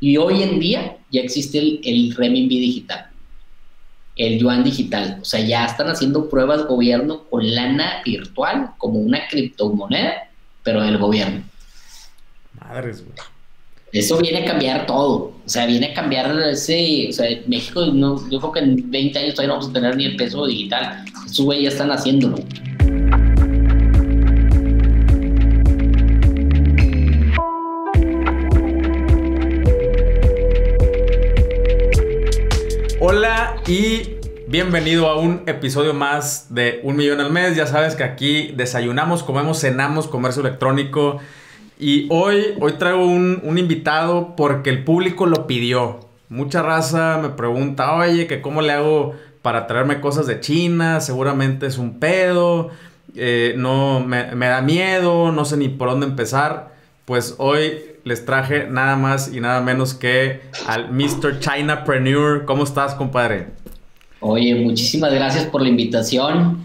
Y hoy en día ya existe el renminbi digital, el yuan digital. O sea, ya están haciendo pruebas gobierno con lana virtual, como una criptomoneda, pero del gobierno. Madres, güey. Eso viene a cambiar todo. O sea, viene a cambiar ese... O sea, México, no, yo creo que en 20 años todavía no vamos a tener ni el peso digital. Eso, güey, ya están haciéndolo. Hola y bienvenido a un episodio más de Un Millón al Mes. Ya sabes que aquí desayunamos, comemos, cenamos, comercio electrónico. Y hoy traigo un invitado porque el público lo pidió. Mucha raza me pregunta, oye, que cómo le hago para traerme cosas de China, seguramente es un pedo, no, me da miedo, no sé ni por dónde empezar. Pues hoy les traje nada más y nada menos que al Mr. Chinapreneur. ¿Cómo estás, compadre? Oye, muchísimas gracias por la invitación.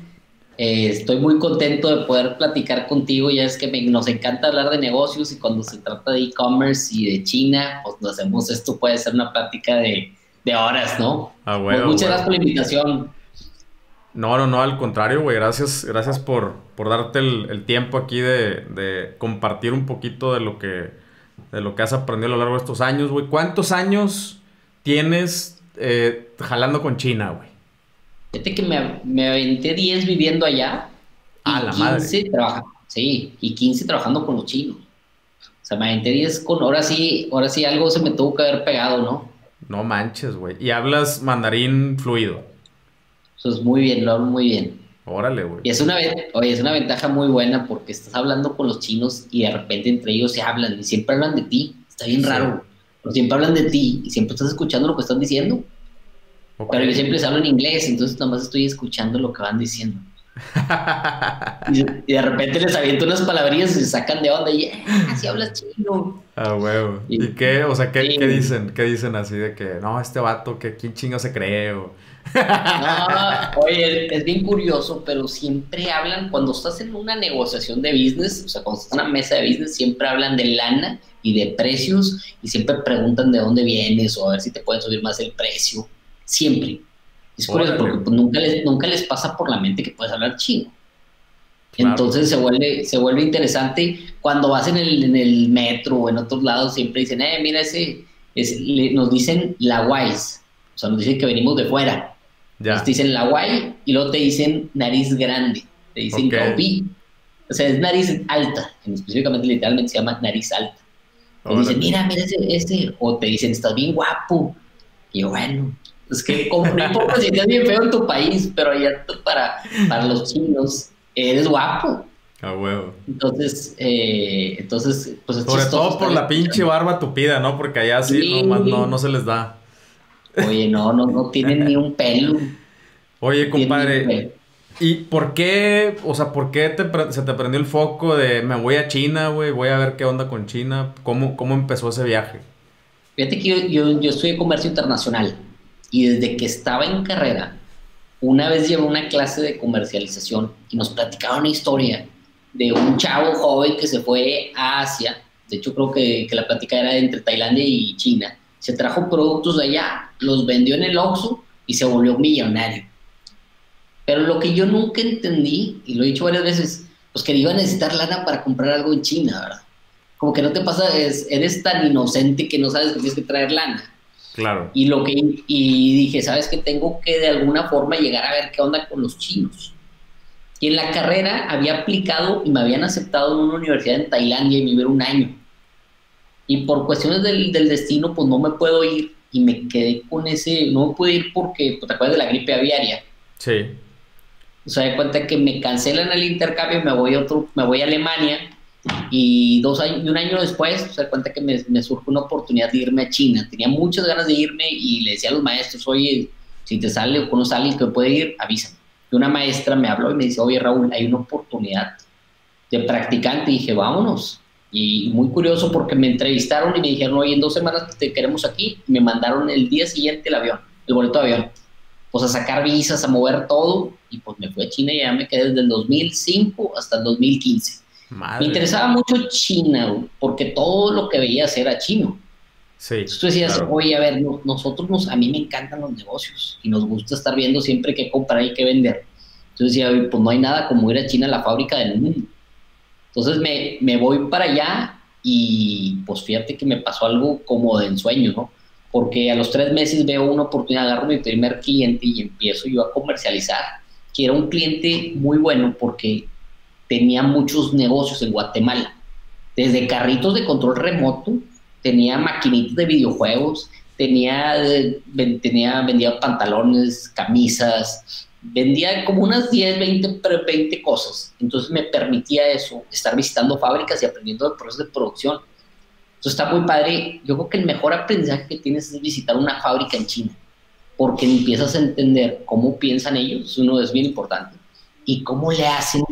Estoy muy contento de poder platicar contigo. Ya es que nos encanta hablar de negocios, y cuando se trata de e-commerce y de China, pues nos hacemos esto. Puede ser una plática de horas, ¿no? Ah, bueno, pues muchas gracias por la invitación. No, al contrario, güey. Gracias por darte el tiempo aquí de compartir un poquito de lo que has aprendido a lo largo de estos años, güey. ¿Cuántos años tienes jalando con China, güey? Fíjate que me aventé 10 viviendo allá. Ah, la madre. Sí, y 15 trabajando con los chinos. O sea, me aventé 10 con... Ahora sí algo se me tuvo que haber pegado, ¿no? No manches, güey. ¿Y hablas mandarín fluido? Pues muy bien, lo hablo muy bien. Órale, güey. Y es una ventaja muy buena porque estás hablando con los chinos y de repente entre ellos se hablan y siempre hablan de ti. Está bien raro, pero siempre hablan de ti y siempre estás escuchando lo que están diciendo. Okay. Pero yo siempre les hablo en inglés, entonces nada más estoy escuchando lo que van diciendo. y de repente les aviento unas palabrillas y se sacan de onda y así hablas chino. Ah, huevo. ¿Y qué? O sea, ¿qué dicen? ¿Qué dicen así de que no, este vato, que quién chingo se cree? O... No, oye, es bien curioso, pero siempre hablan, cuando estás en una negociación de business, o sea, cuando estás en una mesa de business, siempre hablan de lana y de precios, y siempre preguntan de dónde vienes, o a ver si te pueden subir más el precio, siempre. Es curioso, porque pues, nunca les pasa por la mente que puedes hablar chino. Claro. Entonces se vuelve interesante. Cuando vas en el metro o en otros lados, siempre dicen, mira, nos dicen la guays, o sea, nos dicen que venimos de fuera. Ya. Te dicen la guay y luego te dicen nariz grande, te dicen gobi. O sea, es nariz alta, específicamente, literalmente se llama nariz alta. Te dicen, mira ese, o te dicen, estás bien guapo. Y yo, bueno, es que compré un poco si estás bien feo en tu país, pero allá para los chinos eres guapo. Ah, huevo. Entonces, pues... Sobre todo por la pinche barba tupida, ¿no? Porque allá sí, nomás no se les da. Oye, no tienen ni un pelo. Oye, compadre, ¿y por qué, o sea, por qué se te prendió el foco de me voy a China, güey, voy a ver qué onda con China? ¿Cómo empezó ese viaje? Fíjate que yo estudié comercio internacional y desde que estaba en carrera, una vez llevé una clase de comercialización y nos platicaban una historia de un chavo joven que se fue a Asia. De hecho, creo que la plática era entre Tailandia y China. Se trajo productos de allá, los vendió en el Oxxo y se volvió millonario. Pero lo que yo nunca entendí, y lo he dicho varias veces, pues que iba a necesitar lana para comprar algo en China, ¿verdad? Como que no te pasa, eres tan inocente que no sabes que tienes que traer lana. Claro. Y dije, ¿sabes qué? Tengo que de alguna forma llegar a ver qué onda con los chinos. Y en la carrera había aplicado y me habían aceptado en una universidad en Tailandia y me iba un año. Y por cuestiones del destino, pues no me puedo ir. Y me quedé con no me pude ir porque, pues, ¿te acuerdas de la gripe aviaria? Sí. O sea, de cuenta que me cancelan el intercambio, me voy a Alemania. Y 1 año después, pues, de cuenta que me surge una oportunidad de irme a China. Tenía muchas ganas de irme y le decía a los maestros, oye, si te sale o no sale, que puede ir, avísame. Y una maestra me habló y me dice, oye, Raúl, hay una oportunidad de practicante. Y dije, vámonos. Y muy curioso porque me entrevistaron y me dijeron, oye, en 2 semanas te queremos aquí. Y me mandaron el día siguiente el boleto de avión. Pues a sacar visas, a mover todo. Y pues me fui a China y ya me quedé desde el 2005 hasta el 2015. Madre. Me interesaba mucho China, porque todo lo que veías era chino. Sí, tú decías, claro, oye, a ver, a mí me encantan los negocios y nos gusta estar viendo siempre qué comprar y qué vender. Entonces decía, pues no hay nada como ir a China, la fábrica del mundo. Entonces me voy para allá y pues fíjate que me pasó algo como de ensueño, ¿no? Porque a los 3 meses veo una oportunidad, agarro mi primer cliente y empiezo yo a comercializar, que era un cliente muy bueno porque tenía muchos negocios en Guatemala, desde carritos de control remoto, tenía maquinitas de videojuegos, vendía pantalones, camisas, vendía como unas 10, 20 cosas. Entonces me permitía eso, estar visitando fábricas y aprendiendo del proceso de producción. Entonces está muy padre. Yo creo que el mejor aprendizaje que tienes es visitar una fábrica en China, porque empiezas a entender cómo piensan ellos, uno es bien importante, y cómo le hacen.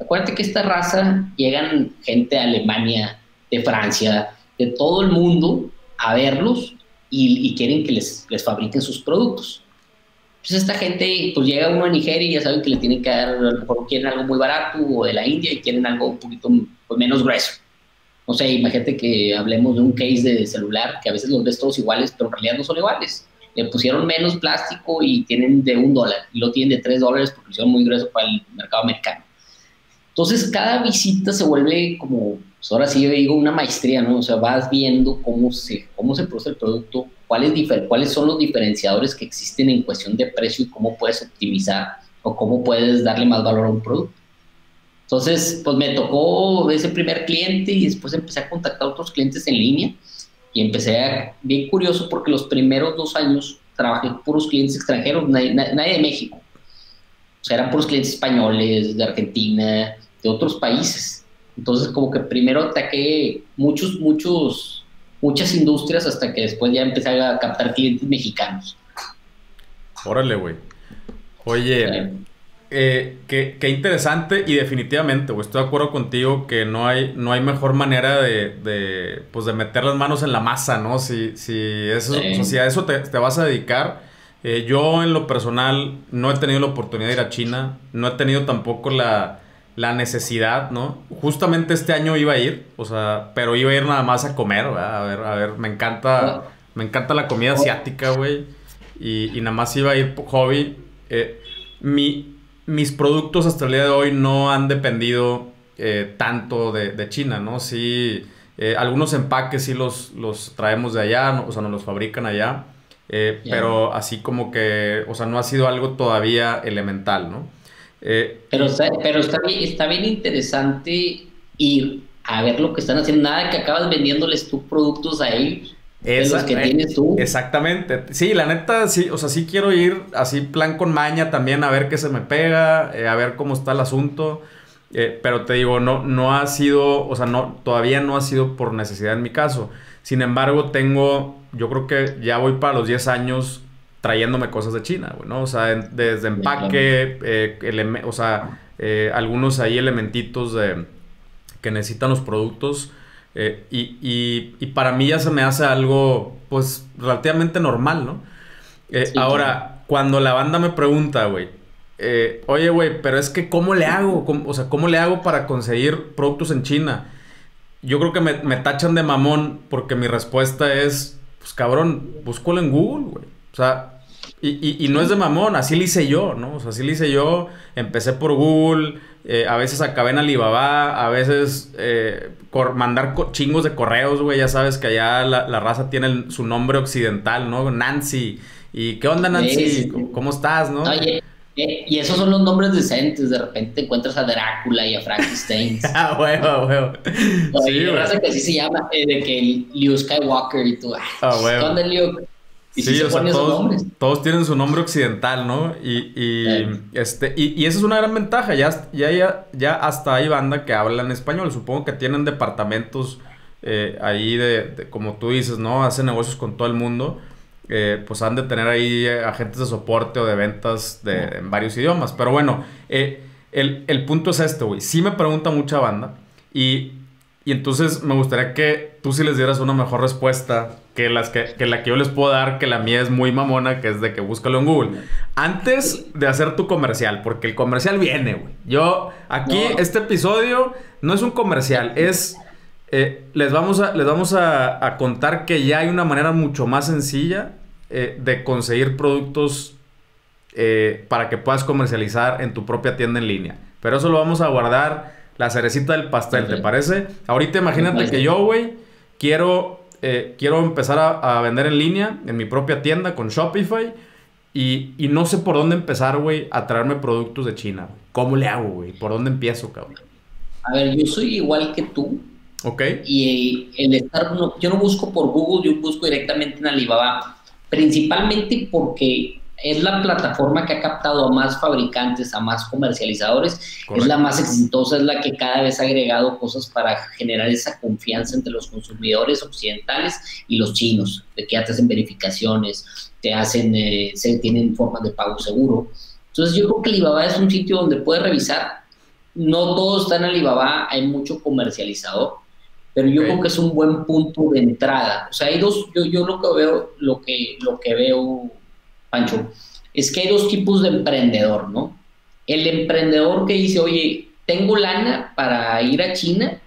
Acuérdate que esta raza, llegan gente de Alemania, de Francia, de todo el mundo a verlos y quieren que les fabriquen sus productos. Entonces esta gente, pues llega uno a Nigeria y ya saben que le tienen que dar, a lo mejor quieren algo muy barato, o de la India y quieren algo un poquito pues, menos grueso. No sé, imagínate que hablemos de un case de celular, que a veces los ves todos iguales, pero en realidad no son iguales. Le pusieron menos plástico y tienen de $1, y lo tienen de $3 porque lo hicieron muy grueso para el mercado americano. Entonces cada visita se vuelve como... ahora sí yo digo una maestría, ¿no? O sea, vas viendo cómo se produce el producto, cuáles son los diferenciadores que existen en cuestión de precio y cómo puedes optimizar o cómo puedes darle más valor a un producto. Entonces, pues me tocó ese primer cliente y después empecé a contactar a otros clientes en línea y empecé a... bien curioso porque los primeros 2 años trabajé con puros clientes extranjeros, nadie de México. O sea, eran puros clientes españoles, de Argentina, de otros países. Entonces, como que primero ataqué muchas industrias hasta que después ya empecé a captar clientes mexicanos. Órale, güey. Oye, sí. Qué interesante y definitivamente, güey, estoy de acuerdo contigo que no hay mejor manera de meter las manos en la masa, ¿no? Si a eso te vas a dedicar. Yo, en lo personal, no he tenido la oportunidad de ir a China. No he tenido tampoco la necesidad, ¿no? Justamente este año iba a ir, o sea, pero iba a ir nada más a comer, ¿verdad? A ver, me encanta la comida asiática, güey, y nada más iba a ir por hobby. Mis productos hasta el día de hoy no han dependido tanto de China, ¿no? Sí, algunos empaques sí los traemos de allá, no, o sea, nos los fabrican allá, pero así como que, o sea, no ha sido algo todavía elemental, ¿no? Pero está bien interesante ir a ver lo que están haciendo. Nada que acabas vendiéndoles tus productos a ellos, de los que tienes tú. Exactamente. Sí, la neta, sí, o sea, sí quiero ir así plan con maña también a ver qué se me pega, a ver cómo está el asunto. Pero te digo, no ha sido, o sea, todavía no ha sido por necesidad en mi caso. Sin embargo, yo creo que ya voy para los 10 años trayéndome cosas de China, güey, ¿no? O sea, desde empaque, algunos ahí elementitos que necesitan los productos. Y para mí ya se me hace algo, pues, relativamente normal, ¿no? Ahora, cuando la banda me pregunta, güey, oye, güey, pero es que ¿cómo le hago? ¿Cómo le hago para conseguir productos en China? Yo creo que me tachan de mamón porque mi respuesta es, pues, cabrón, búscalo en Google, güey. O sea, y no es de mamón, así le hice yo, ¿no? O sea, así le hice yo, empecé por Google, a veces acabé en Alibaba, a veces mandar chingos de correos, güey, ya sabes que allá la raza tiene su nombre occidental, ¿no? Nancy, ¿y qué onda, Nancy? Sí. ¿Cómo estás, no? Oye, y esos son los nombres decentes, de repente encuentras a Drácula y a Frankenstein. Ah, huevo. Sí, la raza que así se llama, de que el Liu Skywalker y tú, huevo. ¿Dónde Liu? ¿Y sí, o sea, todos tienen su nombre occidental, ¿no? Y esa es una gran ventaja. Ya hasta hay banda que habla en español. Supongo que tienen departamentos ahí de, como tú dices, ¿no? Hacen negocios con todo el mundo. Pues han de tener ahí agentes de soporte o de ventas en varios idiomas. Pero bueno, el punto es este, güey. Sí me pregunta mucha banda. Y entonces me gustaría que tú sí les dieras una mejor respuesta que la que yo les puedo dar, que la mía es muy mamona, que es de que búscalo en Google. Antes de hacer tu comercial, porque el comercial viene, güey. Este episodio no es un comercial, es Les vamos a contar que ya hay una manera mucho más sencilla de conseguir productos para que puedas comercializar en tu propia tienda en línea. Pero eso lo vamos a guardar la cerecita del pastel, ¿te parece? Ahorita imagínate que yo, güey, quiero empezar a vender en línea en mi propia tienda con Shopify y no sé por dónde empezar, güey, a traerme productos de China. ¿Cómo le hago, güey? ¿Por dónde empiezo, cabrón? A ver, yo soy igual que tú. Okay. Y el estar, no, yo no busco por Google, yo busco directamente en Alibaba, principalmente porque es la plataforma que ha captado a más fabricantes, a más comercializadores. Correcto. Es la más exitosa, es la que cada vez ha agregado cosas para generar esa confianza entre los consumidores occidentales y los chinos, de que hacen verificaciones, te hacen, tienen formas de pago seguro. Entonces yo creo que Alibaba es un sitio donde puedes revisar. No todo está en Alibaba, hay mucho comercializador, pero yo creo que es un buen punto de entrada. O sea, hay dos, yo lo que veo, Pancho, es que hay dos tipos de emprendedor, ¿no? El emprendedor que dice, oye, tengo lana para ir a China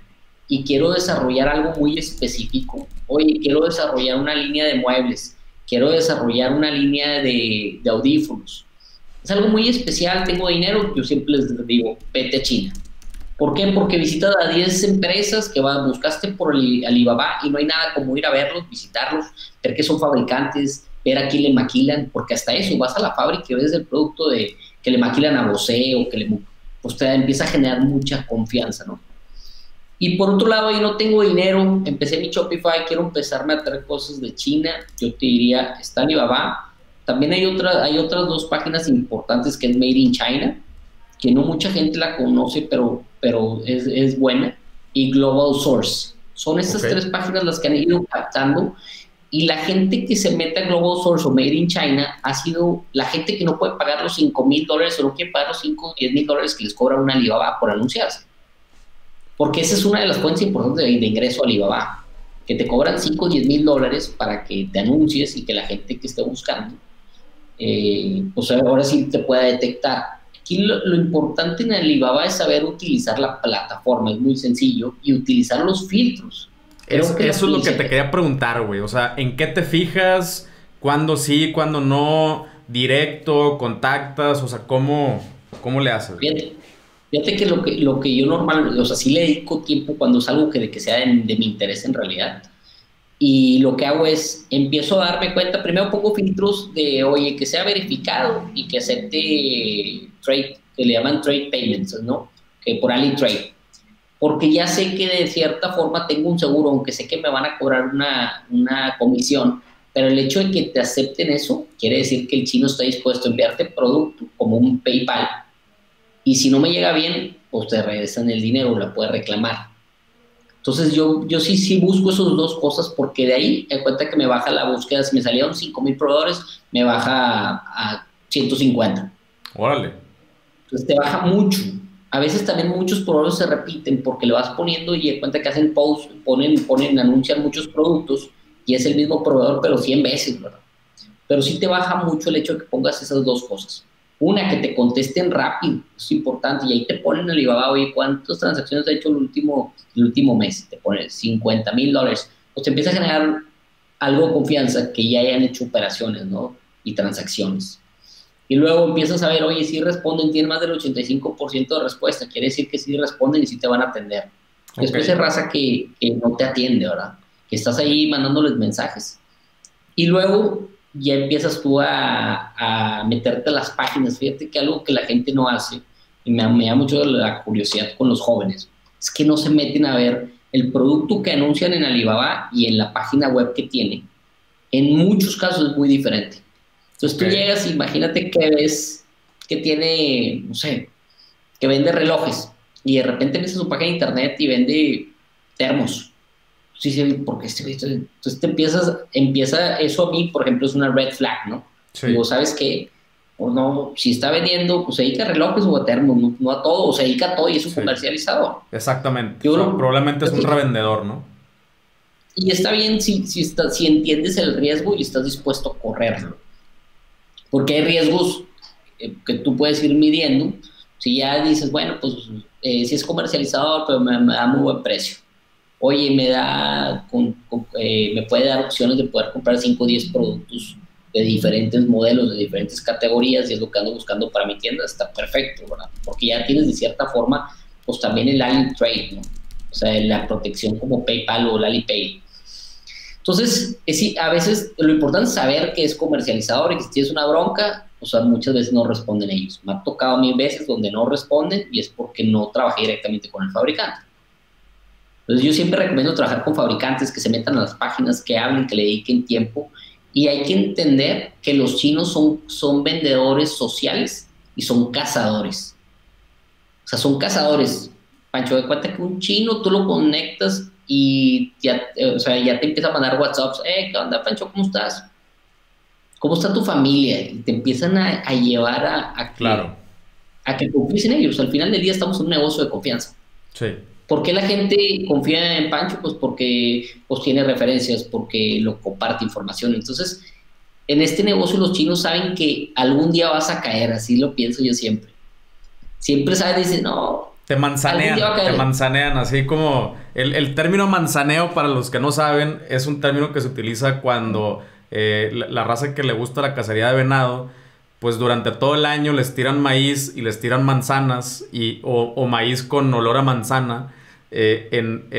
y quiero desarrollar algo muy específico. Oye, quiero desarrollar una línea de muebles, quiero desarrollar una línea de audífonos. Es algo muy especial, tengo dinero, yo siempre les digo, vete a China. ¿Por qué? Porque visitas a 10 empresas que buscaste por Alibaba y no hay nada como ir a verlos, visitarlos, ver qué son fabricantes, ver a quién le maquilan, porque hasta eso, vas a la fábrica y ves el producto de que le maquilan a Bosé o que le... Pues te empieza a generar mucha confianza, ¿no? Y por otro lado, yo no tengo dinero, empecé mi Shopify, quiero empezarme a traer cosas de China, yo te diría, está Alibaba. También hay otras dos páginas importantes que es Made in China, que no mucha gente la conoce, pero es buena, y Global Source. Son estas tres páginas las que han ido captando, y la gente que se mete a Global Source o Made in China ha sido la gente que no puede pagar los $5,000 o no quiere pagar los $5 o $10,000 que les cobra una Alibaba por anunciarse. Porque esa es una de las fuentes importantes de ingreso a Alibaba, que te cobran $5 o $10,000 para que te anuncies y que la gente que esté buscando pues ahora sí te pueda detectar. Aquí lo importante en Alibaba es saber utilizar la plataforma, es muy sencillo, y utilizar los filtros. Eso es lo que te quería preguntar, güey. O sea, ¿en qué te fijas? ¿Cuándo sí? ¿Cuándo no? ¿Directo? ¿Contactas? O sea, ¿cómo le haces? Fíjate que lo que yo normalmente, o sea, sí le dedico tiempo cuando es algo que sea de mi interés en realidad. Y lo que hago es, empiezo a darme cuenta, primero pongo filtros de, oye, que sea verificado y que acepte trade, que le llaman trade payments, ¿no? Que por AliTrade. Porque ya sé que de cierta forma tengo un seguro, aunque sé que me van a cobrar una comisión, pero el hecho de que te acepten eso, quiere decir que el chino está dispuesto a enviarte producto como un PayPal. Y si no me llega bien, pues te regresan el dinero, la puedes reclamar. Entonces yo sí busco esas dos cosas porque de ahí me cuenta que me baja la búsqueda. Si me salieron 5,000 proveedores, me baja a 150. Órale. Entonces te baja mucho. A veces también muchos proveedores se repiten porque le vas poniendo y de cuenta que hacen post, anuncian muchos productos y es el mismo proveedor pero 100 veces, ¿verdad? Pero sí te baja mucho el hecho de que pongas esas dos cosas. Una, que te contesten rápido, es importante, y ahí te ponen Alibaba, oye, ¿cuántas transacciones ha hecho el último mes? Te ponen $50,000, pues te empieza a generar algo de confianza que ya hayan hecho operaciones, ¿no? Y transacciones. Y luego empiezas a ver, oye, sí responden, tienen más del 85% de respuesta, quiere decir que sí responden y sí te van a atender. Okay. Después hay raza que no te atiende, ¿verdad? Que estás ahí mandándoles mensajes. Y luego ya empiezas tú a meterte a las páginas. Fíjate que algo que la gente no hace, y me da mucho la curiosidad con los jóvenes, es que no se meten a ver el producto que anuncian en Alibaba y en la página web que tienen. En muchos casos es muy diferente. Entonces tú llegas, imagínate que ves que tiene, no sé, que vende relojes, y de repente ves a su página de internet y vende termos. Sí, porque entonces te empieza eso a mí, por ejemplo, es una red flag, ¿no? Sí. Digo, ¿sabes qué? O no, si está vendiendo, pues se dedica a relojes o a termos, no a todo, o se dedica a todo y es un comercializador. Exactamente. Yo, o sea, probablemente es un revendedor, ¿no? Y está bien si entiendes el riesgo y estás dispuesto a correrlo. Porque hay riesgos que tú puedes ir midiendo. Si ya dices, bueno, pues si es comercializador, pero me da muy buen precio. oye, me puede dar opciones de poder comprar 5 o 10 productos de diferentes modelos, de diferentes categorías, y es lo que ando buscando para mi tienda. Está perfecto, ¿verdad? Porque ya tienes de cierta forma, pues también el AliTrade, ¿no? O sea, la protección como PayPal o el AliPay. Entonces, a veces lo importante es saber que es comercializador y que si tienes una bronca, o sea, muchas veces no responden ellos. Me ha tocado 1000 veces donde no responden y es porque no trabajé directamente con el fabricante. Entonces, yo siempre recomiendo trabajar con fabricantes que se metan a las páginas, que hablen, que le dediquen tiempo. Y hay que entender que los chinos son vendedores sociales y son cazadores. O sea, son cazadores. Pancho, de cuenta que un chino tú lo conectas y ya te empieza a mandar WhatsApps. ¿Qué onda, Pancho? ¿Cómo estás? ¿Cómo está tu familia? Y te empiezan a llevar a que confíes en ellos. Al final del día estamos en un negocio de confianza. Sí. ¿Por qué la gente confía en Pancho? Pues porque tiene referencias, porque lo comparte información. Entonces, en este negocio los chinos saben que algún día vas a caer, así lo pienso yo siempre. Siempre saben, dicen, no... Te manzanean, así como... El término manzaneo, para los que no saben, es un término que se utiliza cuando la raza que le gusta la cacería de venado... pues durante todo el año les tiran maíz y les tiran manzanas o maíz con olor a manzana en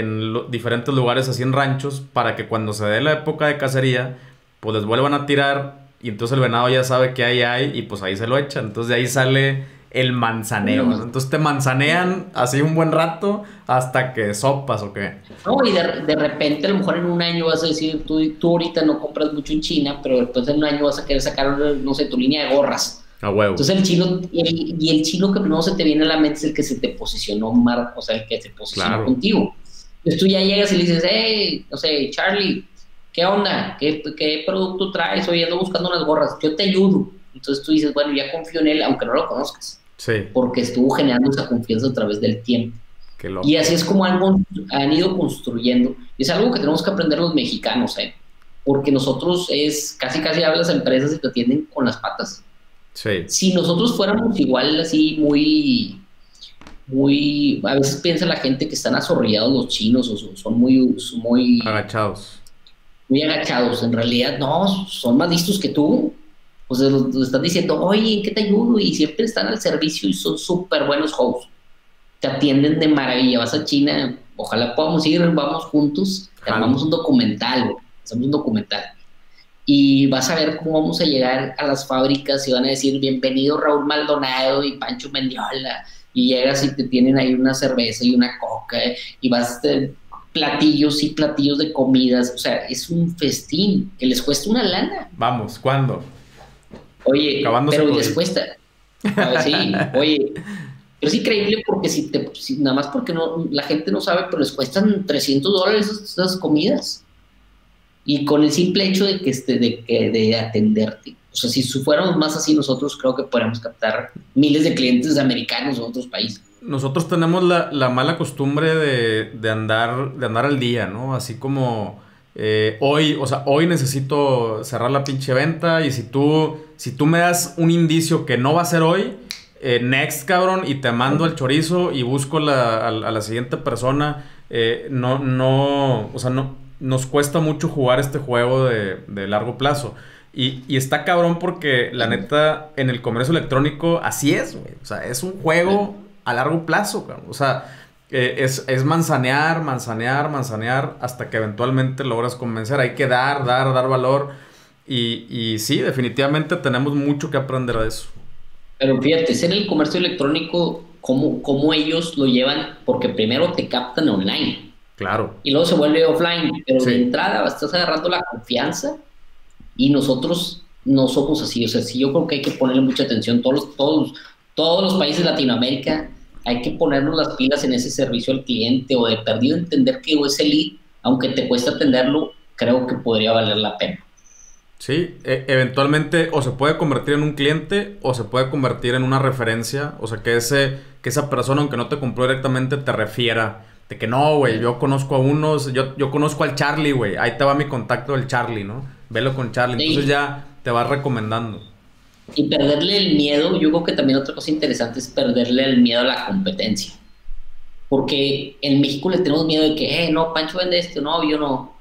diferentes lugares así en ranchos, para que cuando se dé la época de cacería pues les vuelvan a tirar y entonces el venado ya sabe que ahí hay y pues ahí se lo echa. Entonces de ahí sale el manzaneo. No, entonces te manzanean así un buen rato hasta que sopas o qué. No, y de repente a lo mejor en un año vas a decir, tú ahorita no compras mucho en China, pero después en un año vas a querer sacar, no sé, tu línea de gorras. A huevo. Entonces el chino, el chino que primero se te viene a la mente es el que se te posicionó, o sea, el que se posicionó contigo. Entonces tú ya llegas y le dices, hey, no sé, Charlie, ¿qué onda? ¿Qué producto traes? Oye, ando buscando unas gorras, yo te ayudo. Entonces tú dices, bueno, ya confío en él, aunque no lo conozcas. Sí. Porque estuvo generando esa confianza a través del tiempo. Qué loco. Y así es como han ido construyendo. Y es algo que tenemos que aprender los mexicanos, porque nosotros casi hablas a empresas y te atienden con las patas. Sí. Si nosotros fuéramos igual así muy a veces piensa la gente que están azorrillados los chinos o son muy agachados. Muy agachados. En realidad no, son más listos que tú. O sea, lo están diciendo, oye, ¿en qué te ayudo? Y siempre están al servicio y son súper buenos hosts. Te atienden de maravilla. Vas a China, ojalá podamos ir, vamos juntos, armamos un documental, hacemos un documental. Y vas a ver cómo vamos a llegar a las fábricas y van a decir, bienvenido Raúl Maldonado y Pancho Mendiola. Y llegas y te tienen ahí una cerveza y una coca y vas platillos y platillos de comidas. O sea, es un festín que les cuesta una lana. Vamos, ¿cuándo? Oye, pero les cuesta. Sí, oye, pero es increíble porque nada más porque no, la gente no sabe, pero les cuestan $300 esas comidas. Y con el simple hecho de que de atenderte. O sea, si fuéramos más así, nosotros creo que podríamos captar miles de clientes americanos de otros países. Nosotros tenemos la mala costumbre de andar al día, ¿no? Así como... hoy necesito cerrar la pinche venta y si tú me das un indicio que no va a ser hoy, next, cabrón, y te mando el chorizo y busco a la siguiente persona. No, nos cuesta mucho jugar este juego de largo plazo. Y está cabrón porque la neta en el comercio electrónico así es, güey. O sea, es un juego a largo plazo, cabrón. O sea, es manzanear hasta que eventualmente logras convencer. Hay que dar valor y sí, definitivamente tenemos mucho que aprender de eso. Pero fíjate, es en el comercio electrónico cómo ellos lo llevan, porque primero te captan online. Claro. Y luego se vuelve offline, pero sí. De entrada estás agarrando la confianza y nosotros no somos así. O sea, sí, yo creo que hay que ponerle mucha atención. Todos los países de Latinoamérica... hay que ponernos las pilas en ese servicio al cliente, o de perdido entender que ese lead, aunque te cuesta atenderlo, creo que podría valer la pena. Sí, eventualmente o se puede convertir en un cliente o se puede convertir en una referencia. O sea, que esa persona, aunque no te compró directamente, te refiera. De que no, güey, yo conozco a unos, yo conozco al Charlie, güey. Ahí te va mi contacto del Charlie, ¿no? Velo con Charlie. Sí. Entonces ya te vas recomendando. Y perderle el miedo, yo creo que también otra cosa interesante es perderle el miedo a la competencia. Porque en México les tenemos miedo de que, no, Pancho vende esto, no, yo no.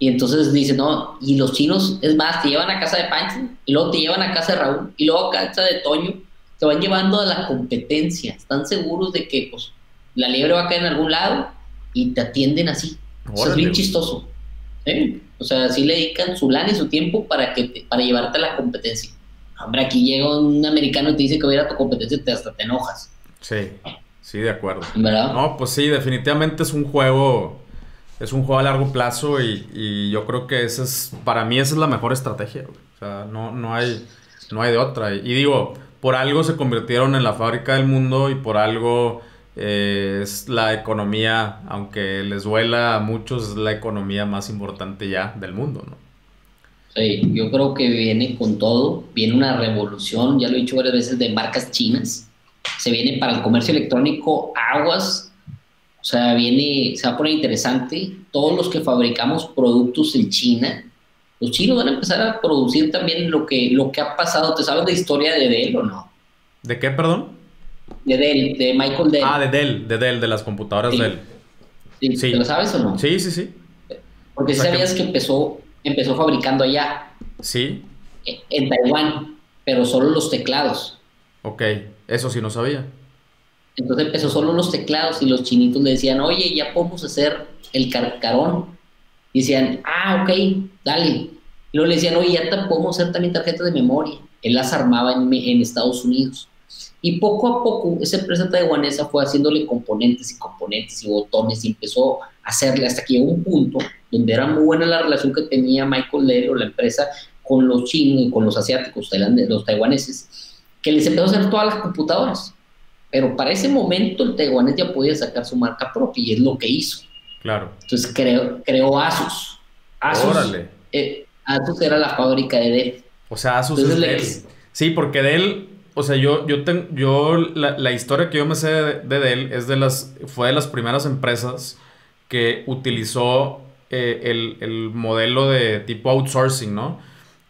Y entonces dicen, no, y los chinos, es más, te llevan a casa de Pancho, y luego te llevan a casa de Raúl, y luego a casa de Toño, te van llevando a la competencia. Están seguros de que, pues, la liebre va a caer en algún lado, y te atienden así. ¡Órale! O sea, es bien chistoso. ¿Eh? O sea, sí le dedican su lana y su tiempo para llevarte a la competencia. Hombre, aquí llega un americano y te dice que va a ir a tu competencia y hasta te enojas. Sí, sí, de acuerdo. ¿Verdad? No, pues sí, definitivamente es un juego... Es un juego a largo plazo y yo creo que esa es, para mí esa es la mejor estrategia, güey. O sea, no hay de otra. Y digo, por algo se convirtieron en la fábrica del mundo y por algo es la economía, aunque les duela a muchos, es la economía más importante ya del mundo, ¿no? Sí, yo creo que viene con todo. Viene una revolución, ya lo he dicho varias veces, de marcas chinas. Se viene para el comercio electrónico aguas. O sea, viene, se va a poner interesante. Todos los que fabricamos productos en China, los chinos van a empezar a producir también lo que ha pasado. ¿Te sabes la historia de Dell o no? ¿De qué, perdón? De Dell, de Michael Dell. Ah, de Dell, de las computadoras sí. Dell. Sí. Sí. ¿Te lo sabes o no? Sí, sí, sí. Porque o sea, sabías que empezó fabricando allá. Sí. En Taiwán, pero solo los teclados. Ok, eso sí no sabía. Entonces empezó solo los teclados y los chinitos le decían, oye, ya podemos hacer el carcarón. Y decían, ah, ok, dale. Y luego le decían, oye, ya podemos hacer también tarjetas de memoria. Él las armaba en Estados Unidos. Y poco a poco esa empresa taiwanesa fue haciéndole componentes y botones y empezó a hacerle hasta que llegó un punto donde era muy buena la relación que tenía Michael Dell o la empresa con los chinos y con los asiáticos, los taiwaneses, que les empezó a hacer todas las computadoras. Pero para ese momento el taiwanés ya podía sacar su marca propia y es lo que hizo. Claro. Entonces creó Asus. Órale. Asus era la fábrica de Dell. O sea, Asus es Dell. Sí, porque Dell, o sea, la historia que yo me sé de Dell es fue de las primeras empresas que utilizó el modelo de tipo outsourcing, ¿no?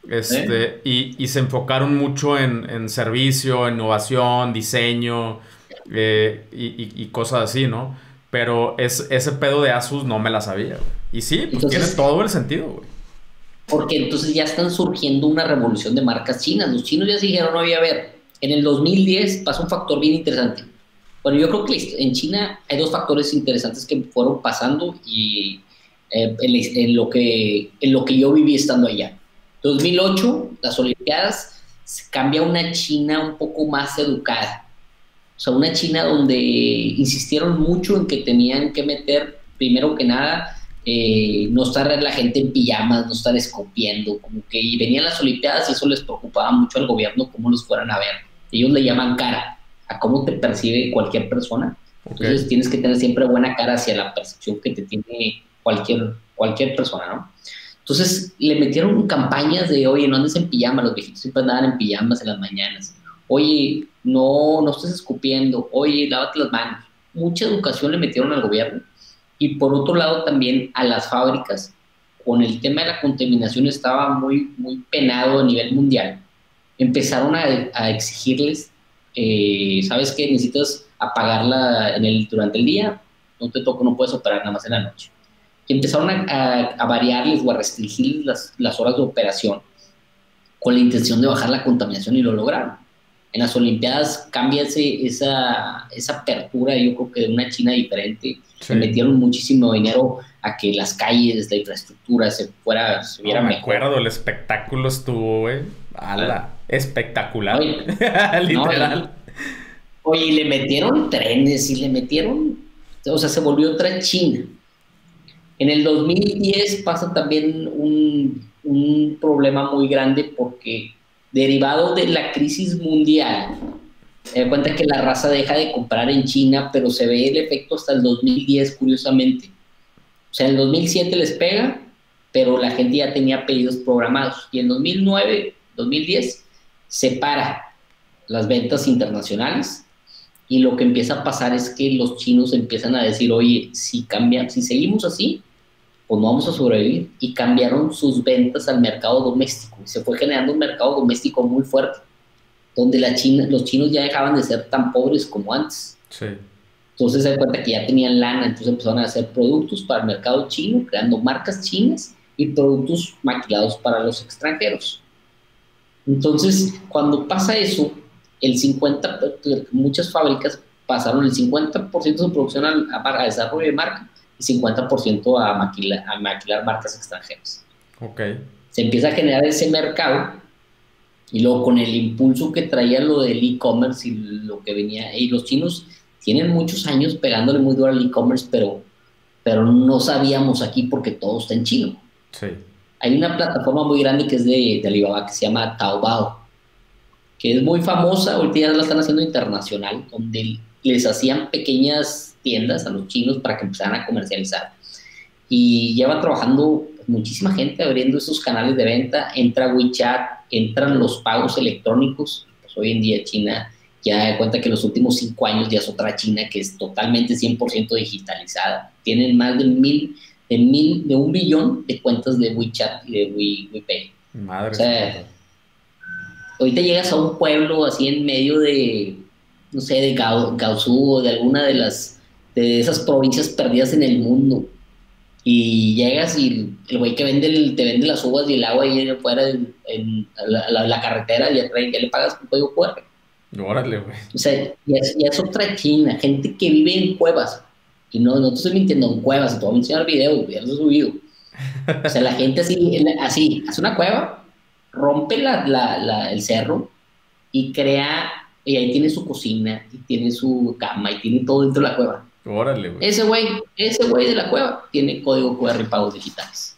Y se enfocaron mucho en servicio, innovación, diseño y cosas así, ¿no? Pero ese pedo de Asus no me la sabía, güey. Y sí, pues entonces, tiene todo el sentido, güey. Porque entonces ya están surgiendo una revolución de marcas chinas. Los chinos ya se dijeron, oye, a ver, en el 2010 pasó un factor bien interesante. Bueno, yo creo que en China hay dos factores interesantes que fueron pasando y en lo que yo viví estando allá. 2008, las Olimpiadas, se cambia a una China un poco más educada. O sea, una China donde insistieron mucho en que tenían que meter, primero que nada, no estar la gente en pijamas, no estar escupiendo, como que venían las Olimpiadas y eso les preocupaba mucho al gobierno, cómo los fueran a ver. Ellos le llaman cara, a cómo te percibe cualquier persona. Entonces tienes que tener siempre buena cara hacia la percepción que te tiene cualquier persona, ¿no? Entonces le metieron campañas de, oye, no andes en pijama, los viejitos siempre andaban en pijamas en las mañanas. Oye, no estés escupiendo. Oye, lávate las manos. Mucha educación le metieron al gobierno. Y por otro lado también a las fábricas. Con el tema de la contaminación estaba muy, muy penado a nivel mundial. Empezaron a exigirles, ¿sabes qué? Necesitas apagarla durante el día. No puedes operar nada más en la noche. Y empezaron a variarles o a restringir las horas de operación con la intención de bajar la contaminación y lo lograron. En las Olimpiadas cambia esa apertura, yo creo que de una China diferente. Sí. Se metieron muchísimo dinero a que las calles, la infraestructura se viera mejor. Me acuerdo, el espectáculo estuvo, güey. ¡Hala! Espectacular. Oye, literal. No, oye, le metieron trenes y le metieron... O sea, se volvió otra China. En el 2010 pasa también un problema muy grande porque derivado de la crisis mundial, se da cuenta que la raza deja de comprar en China, pero se ve el efecto hasta el 2010, curiosamente. O sea, en el 2007 les pega, pero la gente ya tenía pedidos programados. Y en 2009, 2010, se para las ventas internacionales. Y lo que empieza a pasar es que los chinos empiezan a decir, oye, si seguimos así, pues no vamos a sobrevivir. Y cambiaron sus ventas al mercado doméstico. Y se fue generando un mercado doméstico muy fuerte, donde los chinos ya dejaban de ser tan pobres como antes. Sí. Entonces se dan cuenta que ya tenían lana, entonces empezaron a hacer productos para el mercado chino, creando marcas chinas y productos maquilados para los extranjeros. Entonces, cuando pasa eso, muchas fábricas pasaron el 50% de su producción a desarrollo de marca y 50% a maquilar marcas extranjeras. Okay. Se empieza a generar ese mercado y luego con el impulso que traía lo del e-commerce y lo que venía, y los chinos tienen muchos años pegándole muy duro al e-commerce, pero no sabíamos aquí porque todo está en chino. Sí. Hay una plataforma muy grande que es de Alibaba que se llama Taobao, que es muy famosa, ahorita ya la están haciendo internacional, donde les hacían pequeñas tiendas a los chinos para que empezaran a comercializar. Y ya va trabajando muchísima gente abriendo esos canales de venta, entra WeChat, entran los pagos electrónicos, pues hoy en día China ya da cuenta que en los últimos 5 años ya es otra China que es totalmente 100% digitalizada. Tienen más de 1 billón de cuentas de WeChat y de WePay. Madre, o sea, ahorita llegas a un pueblo así en medio de, no sé, de Gaosu o de alguna de esas provincias perdidas en el mundo. Y llegas y el güey que vende te vende las uvas y el agua ahí afuera en la carretera y ya le pagas con código QR. Órale, güey. O sea, ya es otra China, gente que vive en cuevas. Y no te estoy mintiendo, en cuevas, te voy a enseñar videos, ya los he subido. O sea, la gente así hace una cueva, rompe el cerro y crea, y ahí tiene su cocina, y tiene su cama, y tiene todo dentro de la cueva. Órale, güey. Ese güey de la cueva tiene código QR y pagos digitales.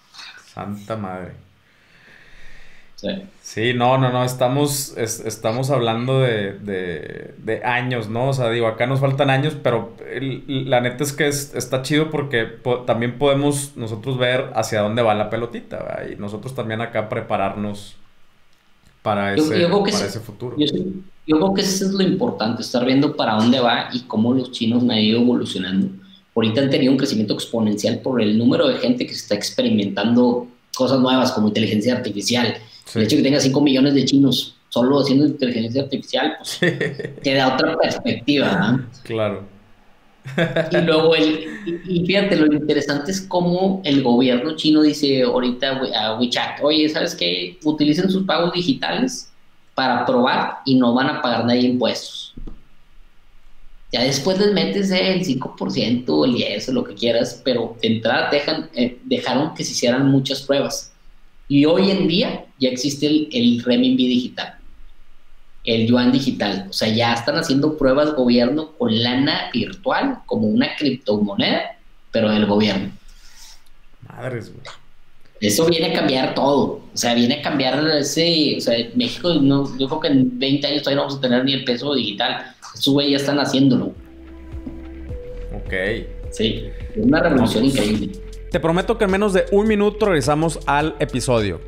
Santa madre. Sí. Sí, no, estamos hablando de años, ¿no? O sea, digo, acá nos faltan años, pero la neta es que está chido porque también podemos nosotros ver hacia dónde va la pelotita, ¿verdad? Y nosotros también acá prepararnos para ese futuro. Yo creo que eso es lo importante, estar viendo para dónde va y cómo los chinos han ido evolucionando. Ahorita han tenido un crecimiento exponencial por el número de gente que se está experimentando cosas nuevas como inteligencia artificial. Sí. El hecho de que tenga 5 millones de chinos solo haciendo inteligencia artificial, pues sí, te da otra perspectiva, ¿eh? Claro. Y luego, y fíjate, lo interesante es cómo el gobierno chino dice ahorita a WeChat, oye, ¿sabes qué? Utilicen sus pagos digitales para probar y no van a pagar nadie impuestos. Ya después les metes el 5%, el 10%, lo que quieras, pero de entrada dejaron que se hicieran muchas pruebas. Y hoy en día ya existe el Renminbi digital, el yuan digital. O sea, ya están haciendo pruebas gobierno con lana virtual, como una criptomoneda, pero del gobierno. Madres, güey. Eso viene a cambiar todo. O sea, viene a cambiar ese... O sea, México, no, yo creo que en 20 años todavía no vamos a tener ni el peso digital. Estos güeyes ya están haciéndolo. Ok. Sí, es una revolución increíble. Te prometo que en menos de 1 minuto regresamos al episodio.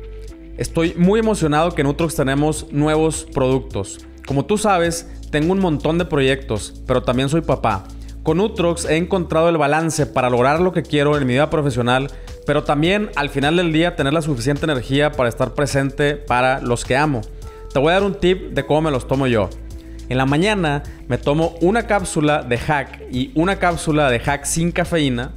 Estoy muy emocionado que en Nutrox tenemos nuevos productos. Como tú sabes, tengo un montón de proyectos, pero también soy papá. Con Nutrox he encontrado el balance para lograr lo que quiero en mi vida profesional, pero también al final del día tener la suficiente energía para estar presente para los que amo. Te voy a dar un tip de cómo me los tomo yo. En la mañana me tomo una cápsula de hack y una cápsula de hack sin cafeína,